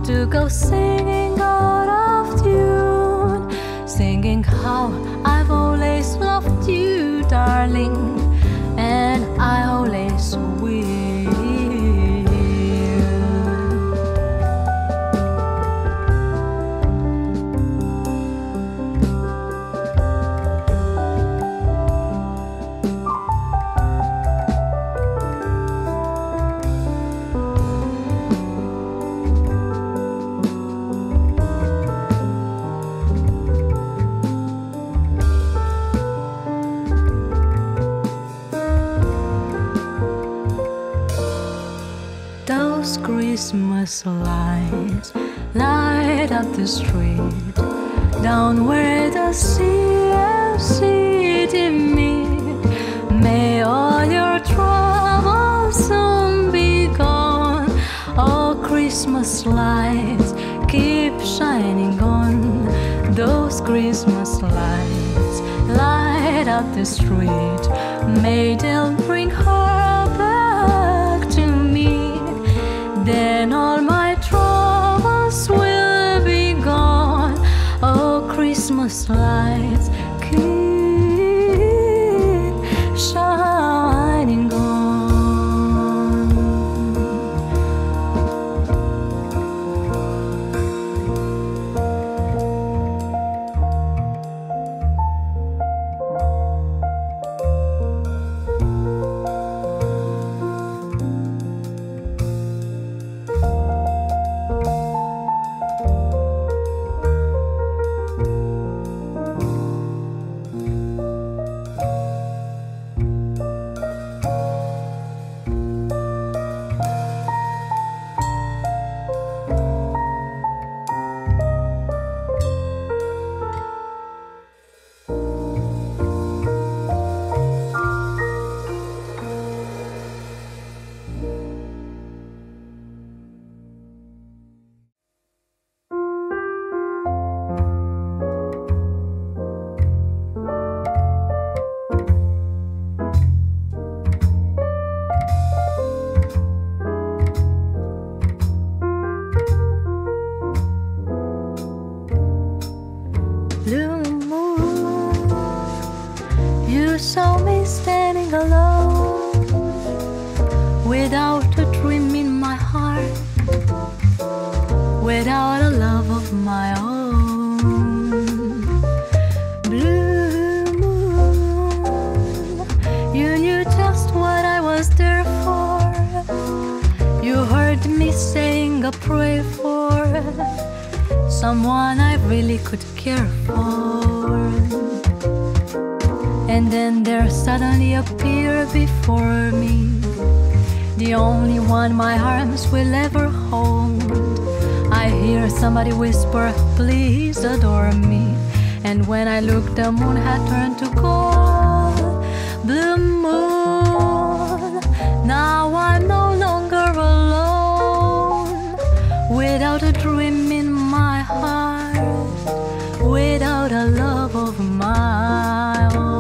to go singing out of tune, singing how I've always loved you, darling, and I always will. Those Christmas lights light up the street, down where the sea and city meet. May all your troubles soon be gone. All Christmas lights keep shining on. Those Christmas lights light up the street. May they'll bring her back to me. Then all my troubles will be gone. Oh, Christmas lights keep shining on. The moon had turned to gold. Blue moon, now I'm no longer alone. Without a dream in my heart, without a love of my own.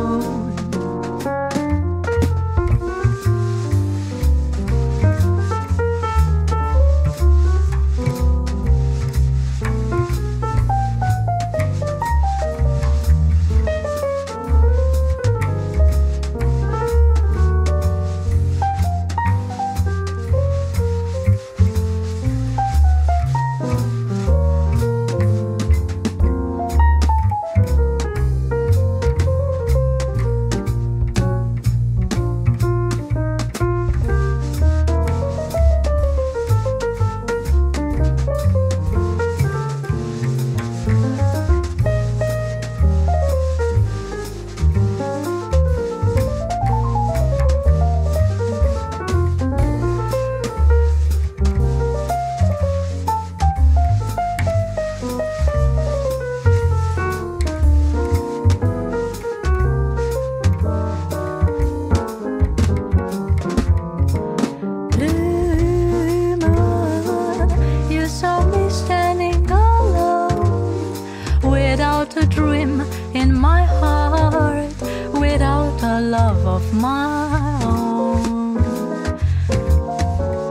of my own.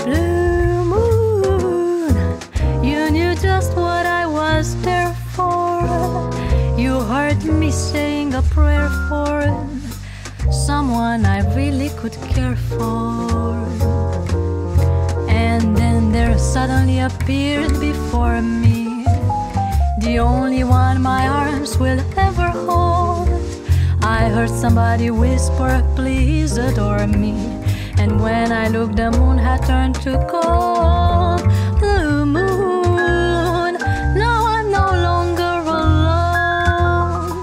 Blue moon, you knew just what I was there for. You heard me saying a prayer for someone I really could care for. And then there suddenly appeared before me the only one my arms will ever hold. I heard somebody whisper, "Please adore me." And when I looked, the moon had turned to gold. Blue moon, now I'm no longer alone.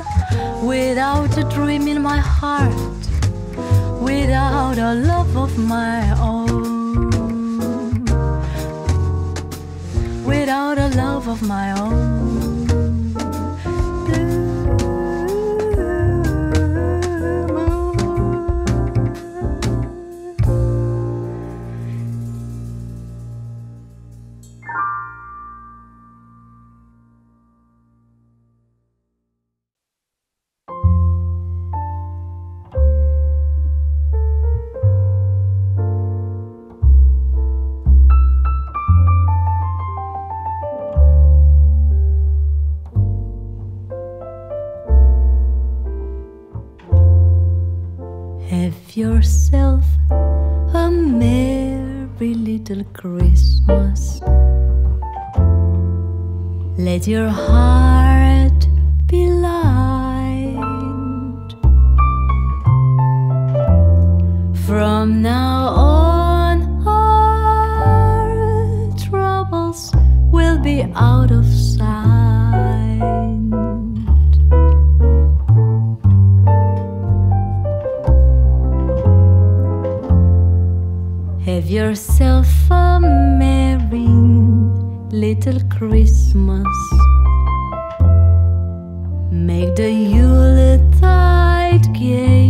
Without a dream in my heart, without a love of my own, without a love of my own. Yourself a merry little Christmas. Let your heart be light. From now on, our troubles will be out of sight. Have yourself a merry little Christmas. Make the Yuletide gay.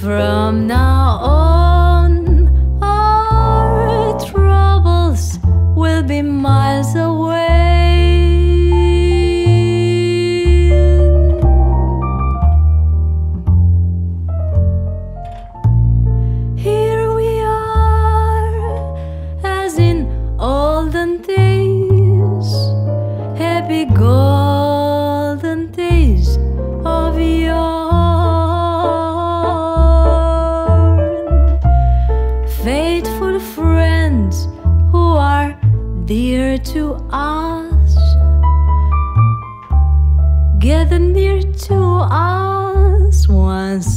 From now on, our troubles will be miles away. To us, gather near to us once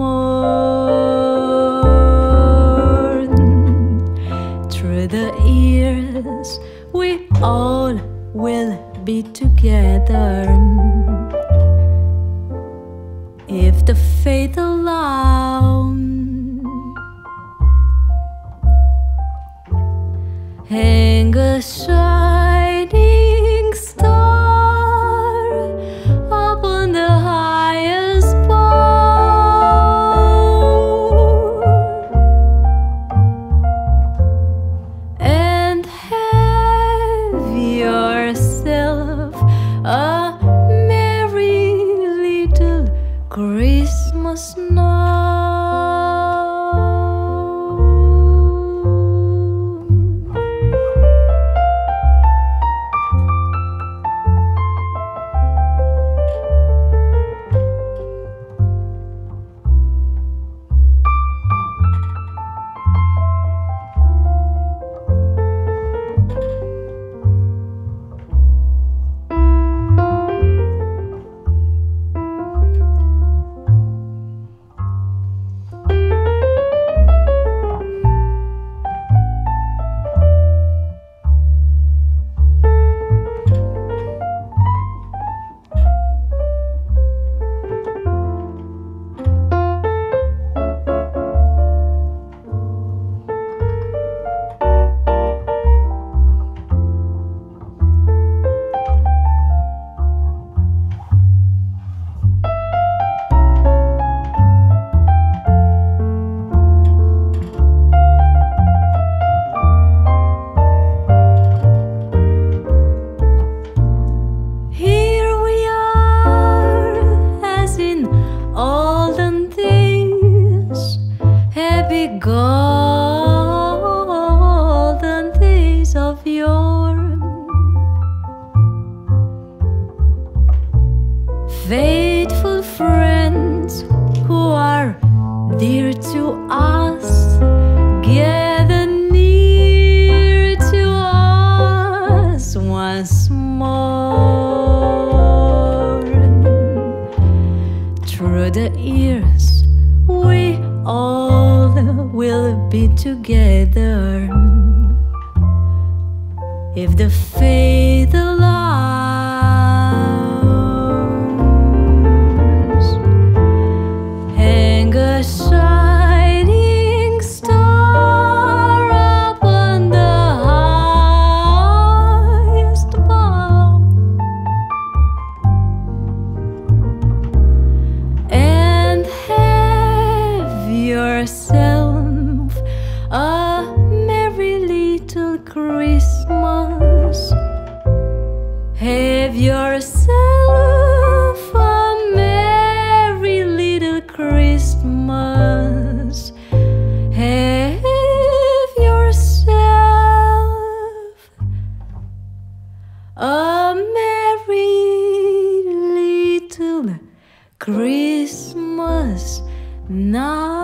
more. Through the years, we all will be together, if the fate allows. Hang a shining star upon the highest bough, and have yourself a merry little Christmas night. to us, gather near to us once more. Through the years, we all will be together. If the fate allows, hang a shining star upon the highest bough, and have yourself a merry little Christmas. Have yourself a merry little Christmas. Have yourself a merry little Christmas now.